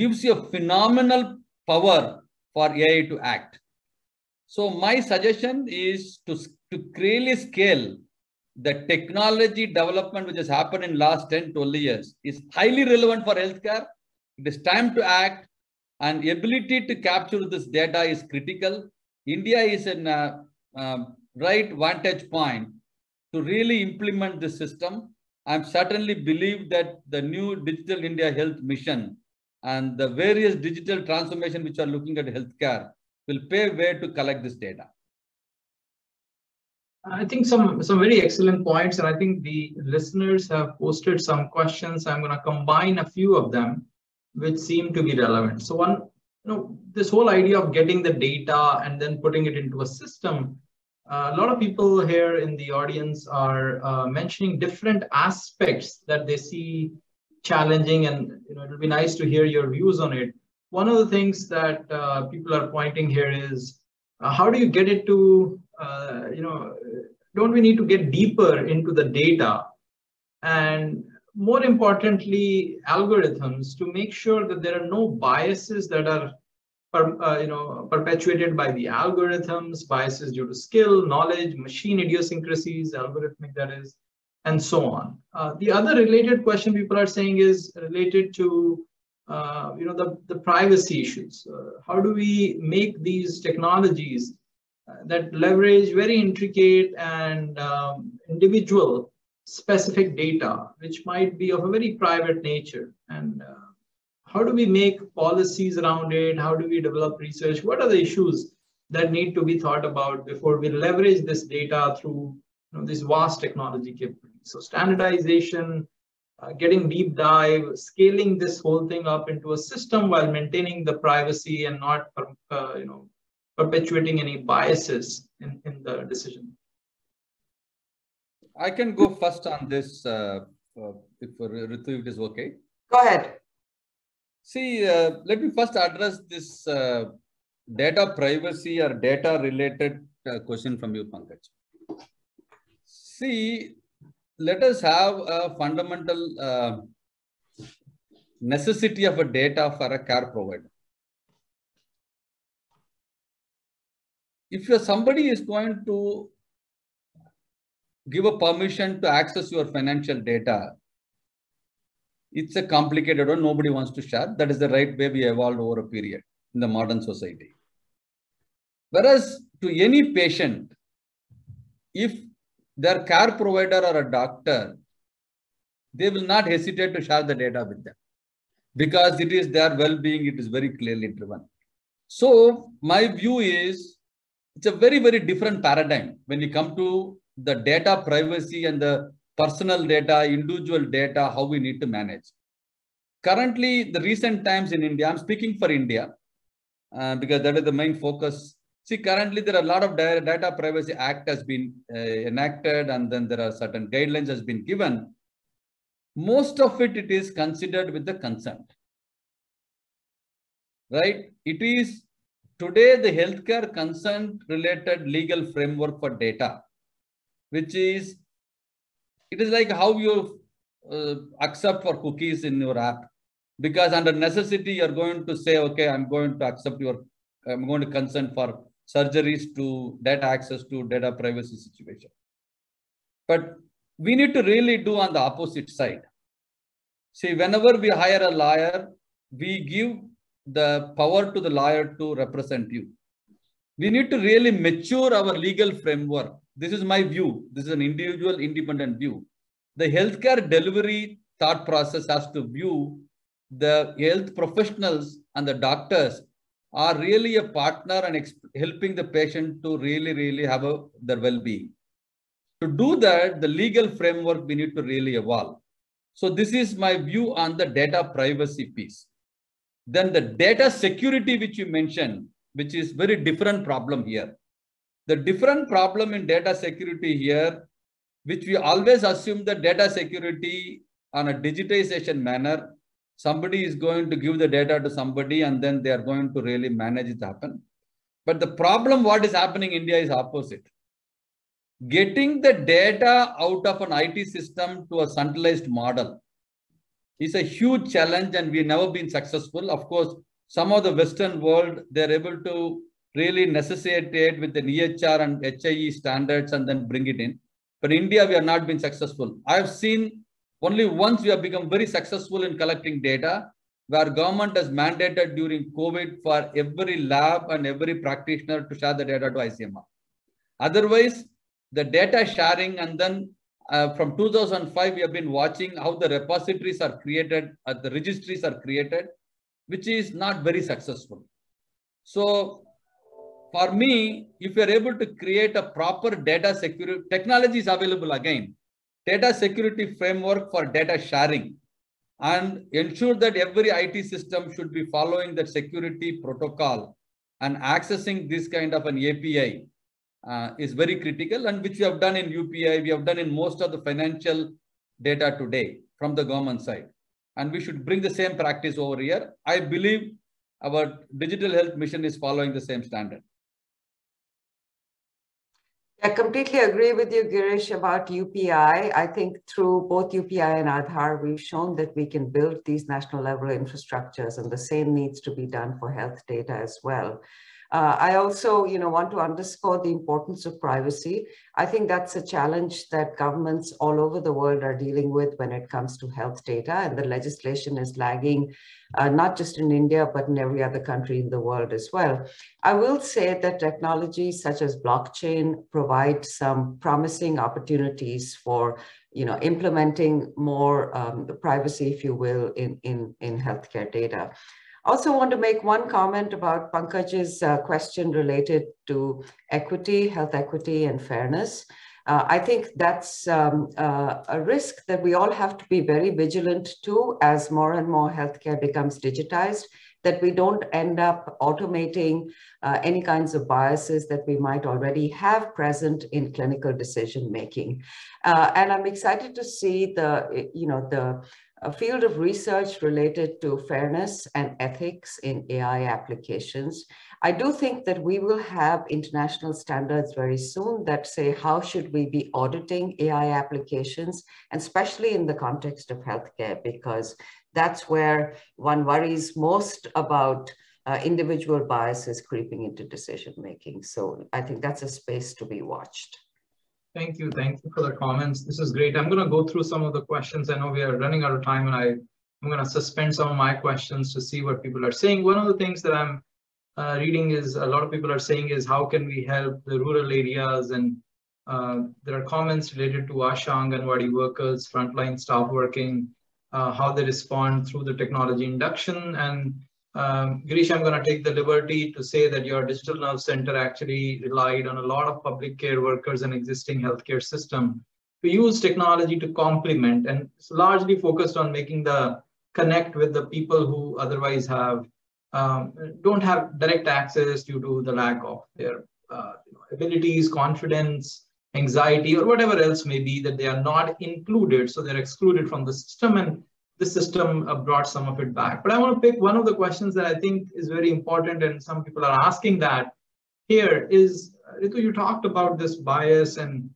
gives you a phenomenal power for A I to act. So my suggestion is to, to really scale the technology development which has happened in last ten to twelve years is highly relevant for healthcare. It is time to act, and the ability to capture this data is critical. India is in a um, right vantage point to really implement this system. I certainly believe that the new Digital India Health Mission and the various digital transformation which are looking at healthcare will pave way to collect this data. I think some, some very excellent points, and I think the listeners have posted some questions. I'm going to combine a few of them which seem to be relevant. So one, you know, this whole idea of getting the data and then putting it into a system, uh, a lot of people here in the audience are uh, mentioning different aspects that they see challenging, and you know, it'll be nice to hear your views on it. One of the things that uh, people are pointing here is, uh, how do you get it to, uh, you know, don't we need to get deeper into the data? And more importantly, algorithms to make sure that there are no biases that are, per, uh, you know, perpetuated by the algorithms, biases due to skill, knowledge, machine idiosyncrasies, algorithmic that is, and so on. Uh, the other related question people are saying is related to, uh, you know, the, the privacy issues. Uh, how do we make these technologies that leverage very intricate and um, individual specific data, which might be of a very private nature, and uh, how do we make policies around it? How do we develop research? What are the issues that need to be thought about before we leverage this data through, you know, this vast technology capability? So standardization, uh, getting deep dive, scaling this whole thing up into a system while maintaining the privacy and not uh, you know, perpetuating any biases in, in the decision. I can go first on this, uh, uh, if uh, Ritu, it is okay. Go ahead. See, uh, let me first address this uh, data privacy or data related uh, question from you, Pankaj. See, let us have a fundamental uh, necessity of a data for a care provider. If you're somebody is going to give a permission to access your financial data, it's a complicated one, nobody wants to share. That is the right way we evolved over a period in the modern society. Whereas to any patient, if their care provider or a doctor, they will not hesitate to share the data with them because it is their well-being, it is very clearly driven. So my view is, it's a very, very different paradigm when we come to the data privacy and the personal data, individual data, how we need to manage. Currently, the recent times in India, I'm speaking for India, uh, because that is the main focus. See, currently there are a lot of data, data privacy act has been uh, enacted, and then there are certain guidelines has been given. Most of it, it is considered with the consent, right? It is today the healthcare consent related legal framework for data, which is, it is like how you uh, accept for cookies in your app, because under necessity, you're going to say, okay, I'm going to accept your, I'm going to consent for surgeries to data access to data privacy situation. But we need to really do on the opposite side. See, whenever we hire a lawyer, we give the power to the lawyer to represent you. We need to really mature our legal framework. This is my view. This is an individual, independent view. The healthcare delivery thought process has to view the health professionals and the doctors are really a partner and helping the patient to really, really have a, their well-being. To do that, the legal framework we need to really evolve. So this is my view on the data privacy piece. Then the data security, which you mentioned, which is very different problem here. The different problem in data security here, which we always assume that data security on a digitization manner, somebody is going to give the data to somebody and then they are going to really manage it happen. But the problem what is happening in India is opposite. Getting the data out of an I T system to a centralized model is a huge challenge and we've never been successful. Of course, some of the Western world, they're able to really necessitate with the E H R and H I E standards and then bring it in. But in India, we have not been successful. I've seen only once we have become very successful in collecting data, where government has mandated during COVID for every lab and every practitioner to share the data to I C M R. Otherwise, the data sharing, and then uh, from two thousand five, we have been watching how the repositories are created, uh, the registries are created, which is not very successful. So for me, if you're able to create a proper data security, technology is available again, data security framework for data sharing, and ensure that every I T system should be following that security protocol and accessing this kind of an A P I uh, is very critical, and which we have done in U P I, we have done in most of the financial data today from the government side. And we should bring the same practice over here. I believe our digital health mission is following the same standard. I completely agree with you, Girish, about U P I. I think through both U P I and Aadhaar, we've shown that we can build these national level infrastructures, and the same needs to be done for health data as well. Uh, I also, you know, want to underscore the importance of privacy. I think that's a challenge that governments all over the world are dealing with when it comes to health data, and the legislation is lagging, uh, not just in India, but in every other country in the world as well. I will say that technologies such as blockchain provide some promising opportunities for, you know, implementing more um, privacy, if you will, in, in, in healthcare data. Also want to make one comment about Pankaj's uh, question related to equity, health equity and fairness. Uh, I think that's um, uh, a risk that we all have to be very vigilant to as more and more healthcare becomes digitized, that we don't end up automating uh, any kinds of biases that we might already have present in clinical decision making. Uh, and I'm excited to see the, you know, the a field of research related to fairness and ethics in A I applications. I do think that we will have international standards very soon that say, how should we be auditing A I applications, and especially in the context of healthcare, because that's where one worries most about uh, individual biases creeping into decision-making. So I think that's a space to be watched. Thank you. Thank you for the comments. This is great. I'm going to go through some of the questions. I know we are running out of time, and I, I'm going to suspend some of my questions to see what people are saying. One of the things that I'm uh, reading is a lot of people are saying is, how can we help the rural areas? And uh, there are comments related to ASHA, Anganwadi workers, frontline staff working, uh, how they respond through the technology induction. And um, Girish, I'm going to take the liberty to say that your Digital Nerve Center actually relied on a lot of public care workers and existing healthcare system to use technology to complement, and it's largely focused on making the connect with the people who otherwise have um, don't have direct access due to the lack of their uh, abilities, confidence, anxiety, or whatever else may be, that they are not included, so they're excluded from the system. And the system brought some of it back. But I want to pick one of the questions that I think is very important, and some people are asking that here is, Ritu, you talked about this bias and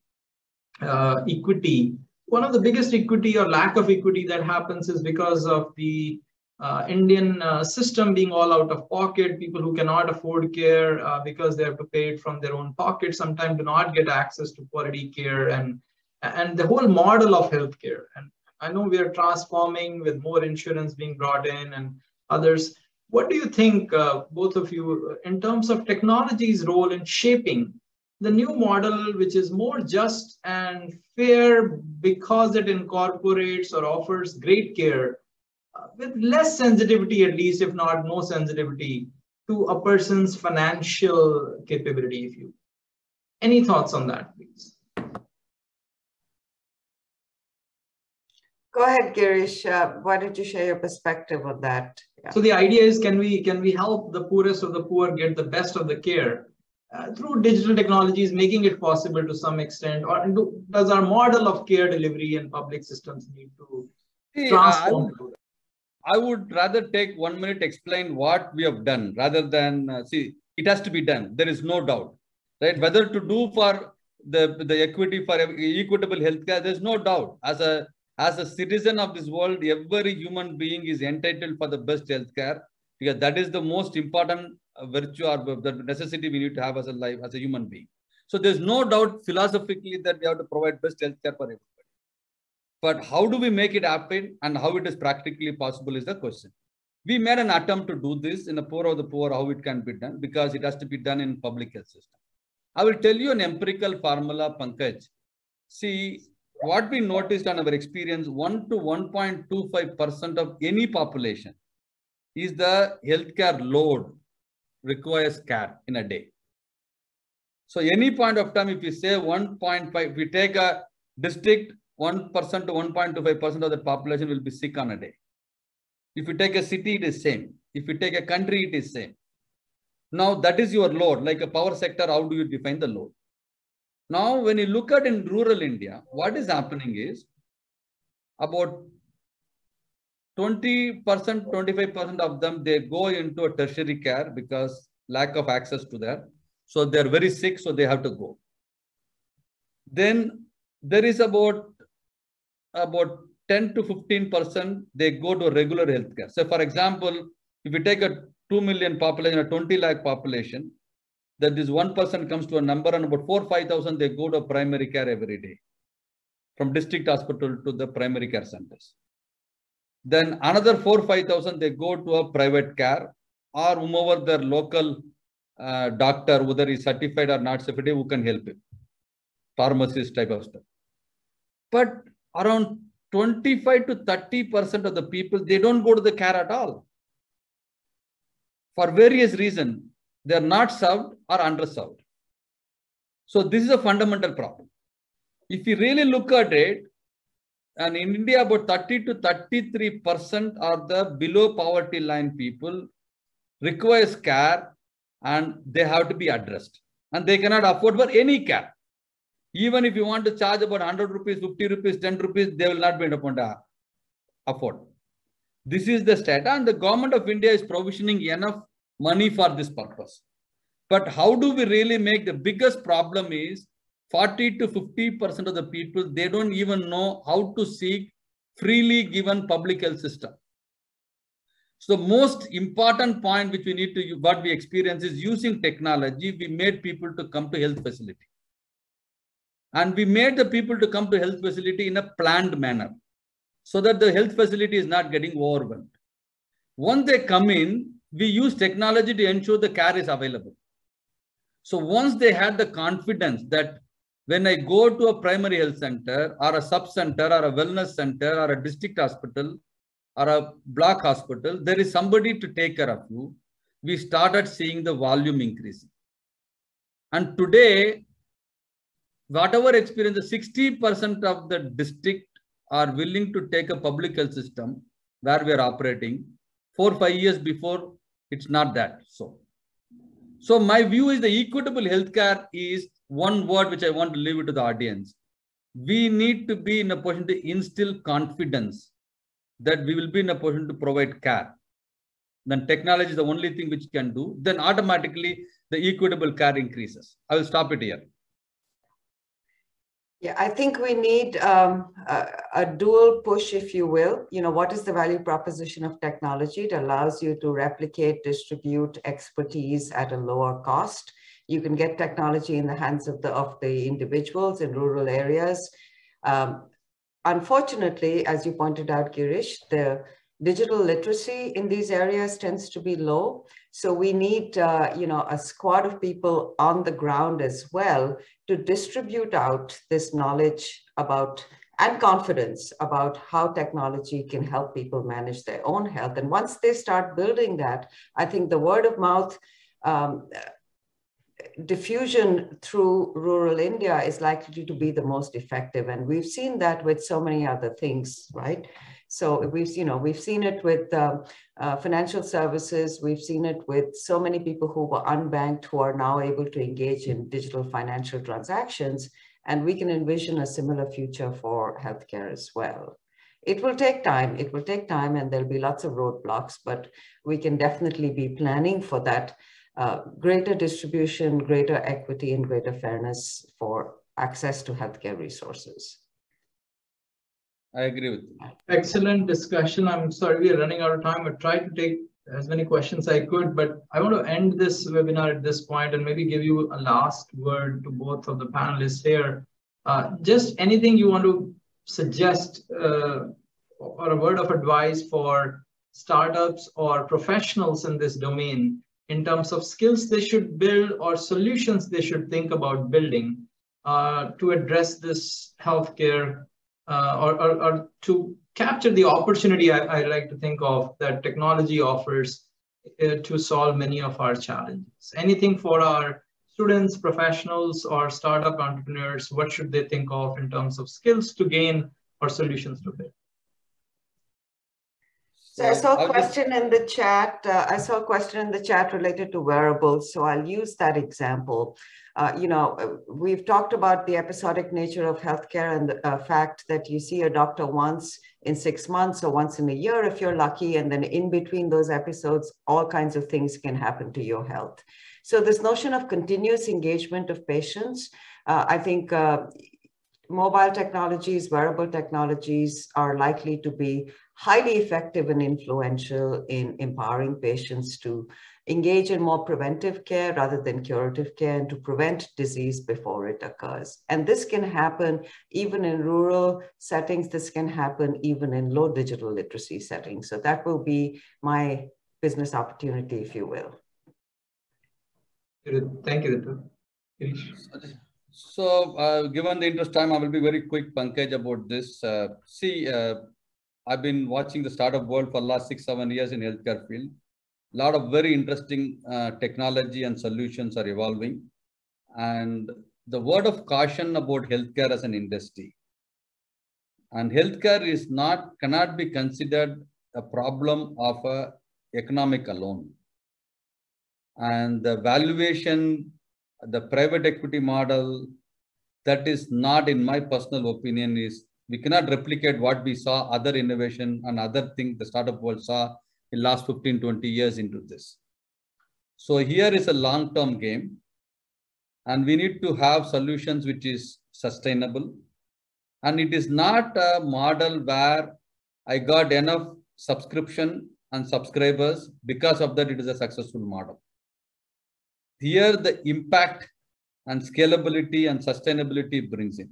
uh, equity. One of the biggest equity or lack of equity that happens is because of the uh, Indian uh, system being all out of pocket. People who cannot afford care uh, because they have to pay it from their own pocket sometimes do not get access to quality care, and, and the whole model of healthcare. And I know we are transforming with more insurance being brought in and others. What do you think, uh, both of you, in terms of technology's role in shaping the new model, which is more just and fair because it incorporates or offers great care uh, with less sensitivity, at least, if not no sensitivity, to a person's financial capability, if you. Any thoughts on that, please? Go ahead, Girish. Uh, why don't you share your perspective on that? Yeah. So the idea is, can we can we help the poorest of the poor get the best of the care uh, through digital technologies, making it possible to some extent? Or do, does our model of care delivery and public systems need to See, transform? I would, I would rather take one minute to explain what we have done rather than uh, see, it has to be done. There is no doubt, right? Whether to do for the, the equity for equitable healthcare, there's no doubt. As a As a citizen of this world, every human being is entitled for the best healthcare, because that is the most important virtue or the necessity we need to have as a life, as a human being. So there's no doubt philosophically that we have to provide best healthcare for everybody. But how do we make it happen, and how it is practically possible is the question. We made an attempt to do this in the poor of the poor, how it can be done, because it has to be done in public health system. I will tell you an empirical formula, Pankaj. See, what we noticed on our experience, one to one point two five percent of any population is the healthcare load requires care in a day. So any point of time, if you say one point five, if we take a district, one percent to one point two five percent of the population will be sick on a day. If you take a city, it is same. If you take a country, it is same. Now that is your load, like a power sector, how do you define the load? Now, when you look at in rural India, what is happening is about twenty percent, twenty-five percent of them, they go into a tertiary care because lack of access to that. So they're very sick, so they have to go. Then there is about, about ten to fifteen percent, they go to regular healthcare. So for example, if you take a two million population or twenty lakh population, that this one person comes to a number and about four, five thousand, they go to primary care every day from district hospital to the primary care centers. Then another four, five thousand, they go to a private care or whomever their local uh, doctor, whether he's certified or not certified, who can help him, pharmacist type of stuff. But around twenty-five to thirty percent of the people, they don't go to the care at all. For various reasons, they are not served or underserved. So this is a fundamental problem. If you really look at it, and in India, about thirty to thirty-three percent are the below poverty line people requires care and they have to be addressed. And they cannot afford for any care. Even if you want to charge about one hundred rupees, fifty rupees, ten rupees, they will not be able to afford. This is the state, and the government of India is provisioning enough money for this purpose. But how do we really make the biggest problem is forty to fifty percent of the people, they don't even know how to seek freely given public health system. So the most important point which we need to, what we experience is using technology, we made people to come to health facility. And we made the people to come to health facility in a planned manner so that the health facility is not getting overwhelmed. Once they come in, we use technology to ensure the care is available. So once they had the confidence that when I go to a primary health center or a sub-center or a wellness center or a district hospital or a block hospital, there is somebody to take care of you, we started seeing the volume increasing. And today, whatever experience, sixty percent of the district are willing to take a public health system where we are operating. Four, five years before, it's not that. So, so my view is the equitable healthcare is one word which I want to leave it to the audience. We need to be in a position to instill confidence that we will be in a position to provide care. Then technology is the only thing which can do. Then automatically the equitable care increases. I will stop it here. Yeah, I think we need um, a, a dual push, if you will. You know, what is the value proposition of technology? It allows you to replicate, distribute expertise at a lower cost. You can get technology in the hands of the, of the individuals in rural areas. Um, unfortunately, as you pointed out, Girish, the digital literacy in these areas tends to be low. So we need, uh, you know, a squad of people on the ground as well to distribute out this knowledge about and confidence about how technology can help people manage their own health. And once they start building that, I think the word of mouth um, diffusion through rural India is likely to be the most effective. And we've seen that with so many other things, right? So we've, you know, we've seen it with uh, uh, financial services. We've seen it with so many people who were unbanked who are now able to engage in digital financial transactions. And we can envision a similar future for healthcare as well. It will take time. It will take time, and there'll be lots of roadblocks, but we can definitely be planning for that uh, greater distribution, greater equity, and greater fairness for access to healthcare resources. I agree with you. Excellent discussion. I'm sorry we are running out of time. I tried to take as many questions I could, but I want to end this webinar at this point and maybe give you a last word to both of the panelists here. Uh, just anything you want to suggest uh, or a word of advice for startups or professionals in this domain in terms of skills they should build or solutions they should think about building uh, to address this healthcare Uh, or, or, or to capture the opportunity I, I like to think of that technology offers uh, to solve many of our challenges. Anything for our students, professionals, or startup entrepreneurs, what should they think of in terms of skills to gain or solutions to build? So I saw a question in the chat. Uh, I saw a question in the chat related to wearables. So I'll use that example. Uh, you know, we've talked about the episodic nature of healthcare and the uh, fact that you see a doctor once in six months or once in a year if you're lucky. And then in between those episodes, all kinds of things can happen to your health. So this notion of continuous engagement of patients, uh, I think uh, mobile technologies, wearable technologies are likely to be highly effective and influential in empowering patients to engage in more preventive care rather than curative care and to prevent disease before it occurs. And this can happen even in rural settings. This can happen even in low digital literacy settings. So that will be my business opportunity, if you will. Thank you, Ritu. So uh, given the interest time, I will be very quick, Pankaj, about this. Uh, see, uh, I've been watching the startup world for the last six, seven years in healthcare field. A lot of very interesting uh, technology and solutions are evolving. And the word of caution about healthcare as an industry. And healthcare is not, cannot be considered a problem of uh, economic alone. And the valuation, the private equity model, that is not, in my personal opinion, is we cannot replicate what we saw other innovation and other things the startup world saw in the last fifteen, twenty years into this. So here is a long-term game. And we need to have solutions which is sustainable. And it is not a model where I got enough subscription and subscribers. Because of that, it is a successful model. Here, the impact and scalability and sustainability brings in.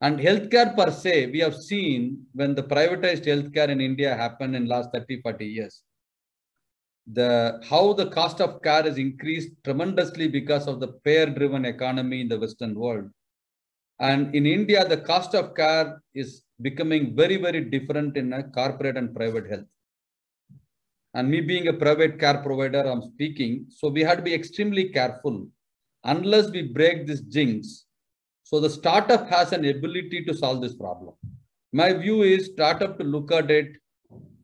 And healthcare per se, we have seen when the privatized healthcare in India happened in the last thirty, forty years, the, how the cost of care has increased tremendously because of the payer-driven economy in the Western world. And in India, the cost of care is becoming very, very different in a corporate and private health. And me being a private care provider, I'm speaking. So we had to be extremely careful unless we break this jinx. So the startup has an ability to solve this problem. My view is startup to look at it,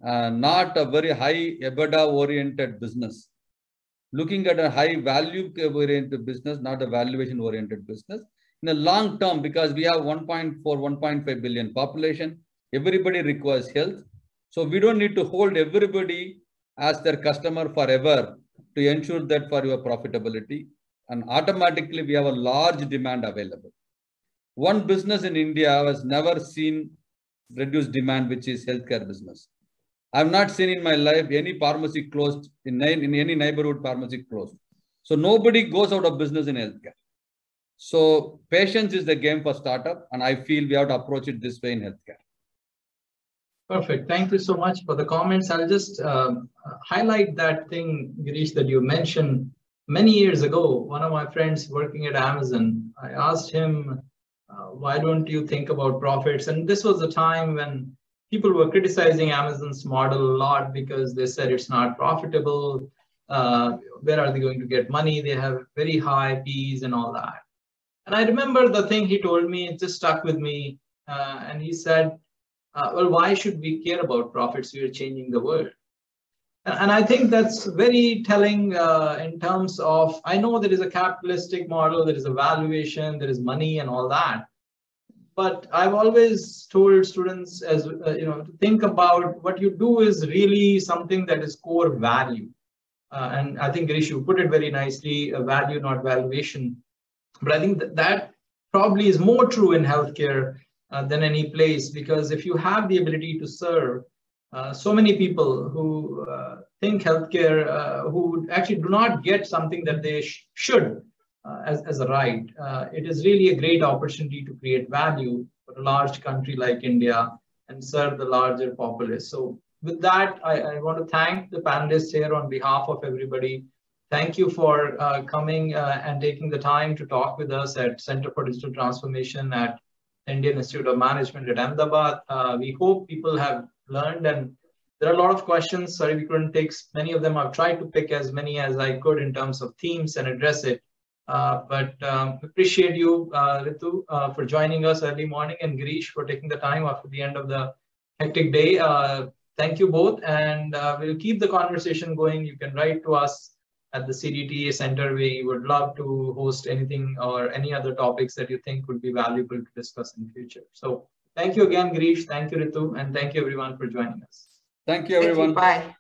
uh, not a very high EBITDA oriented business. Looking at a high value oriented business, not a valuation oriented business. In the long term, because we have one point four, one point five billion population, everybody requires health. So we don't need to hold everybody as their customer forever to ensure that for your profitability. And automatically we have a large demand available. One business in India has never seen reduced demand, which is healthcare business. I've not seen in my life any pharmacy closed, in, in any neighborhood pharmacy closed. So nobody goes out of business in healthcare. So patience is the game for startup. And I feel we have to approach it this way in healthcare. Perfect. Thank you so much for the comments. I'll just uh, highlight that thing, Girish, that you mentioned many years ago. One of my friends working at Amazon, I asked him, Uh, why don't you think about profits? And this was a time when people were criticizing Amazon's model a lot because they said it's not profitable. Uh, where are they going to get money? They have very high P Es and all that. And I remember the thing he told me, it just stuck with me. Uh, and he said, uh, well, why should we care about profits? We are changing the world. And, and I think that's very telling uh, in terms of, I know there is a capitalistic model, there is a valuation, there is money and all that. But I've always told students, as uh, you know, to think about what you do is really something that is core value. Uh, and I think Girish, you put it very nicely, uh, value, not valuation. But I think that, that probably is more true in healthcare uh, than any place, because if you have the ability to serve Uh, so many people who uh, think healthcare, uh, who actually do not get something that they sh should uh, as, as a right. Uh, it is really a great opportunity to create value for a large country like India and serve the larger populace. So with that, I, I want to thank the panelists here on behalf of everybody. Thank you for uh, coming uh, and taking the time to talk with us at Center for Digital Transformation at Indian Institute of Management at Ahmedabad. Uh, we hope people have learned, and there are a lot of questions. Sorry, we couldn't take many of them. I've tried to pick as many as I could in terms of themes and address it. Uh, but um, appreciate you, uh, Ritu, uh, for joining us early morning, and Girish for taking the time after the end of the hectic day. Uh, thank you both, and uh, we'll keep the conversation going. You can write to us at the C D T A Center. We would love to host anything or any other topics that you think would be valuable to discuss in the future. So thank you again, Girish. Thank you, Ritu, and thank you everyone for joining us. Thank you, everyone. Thank you, bye.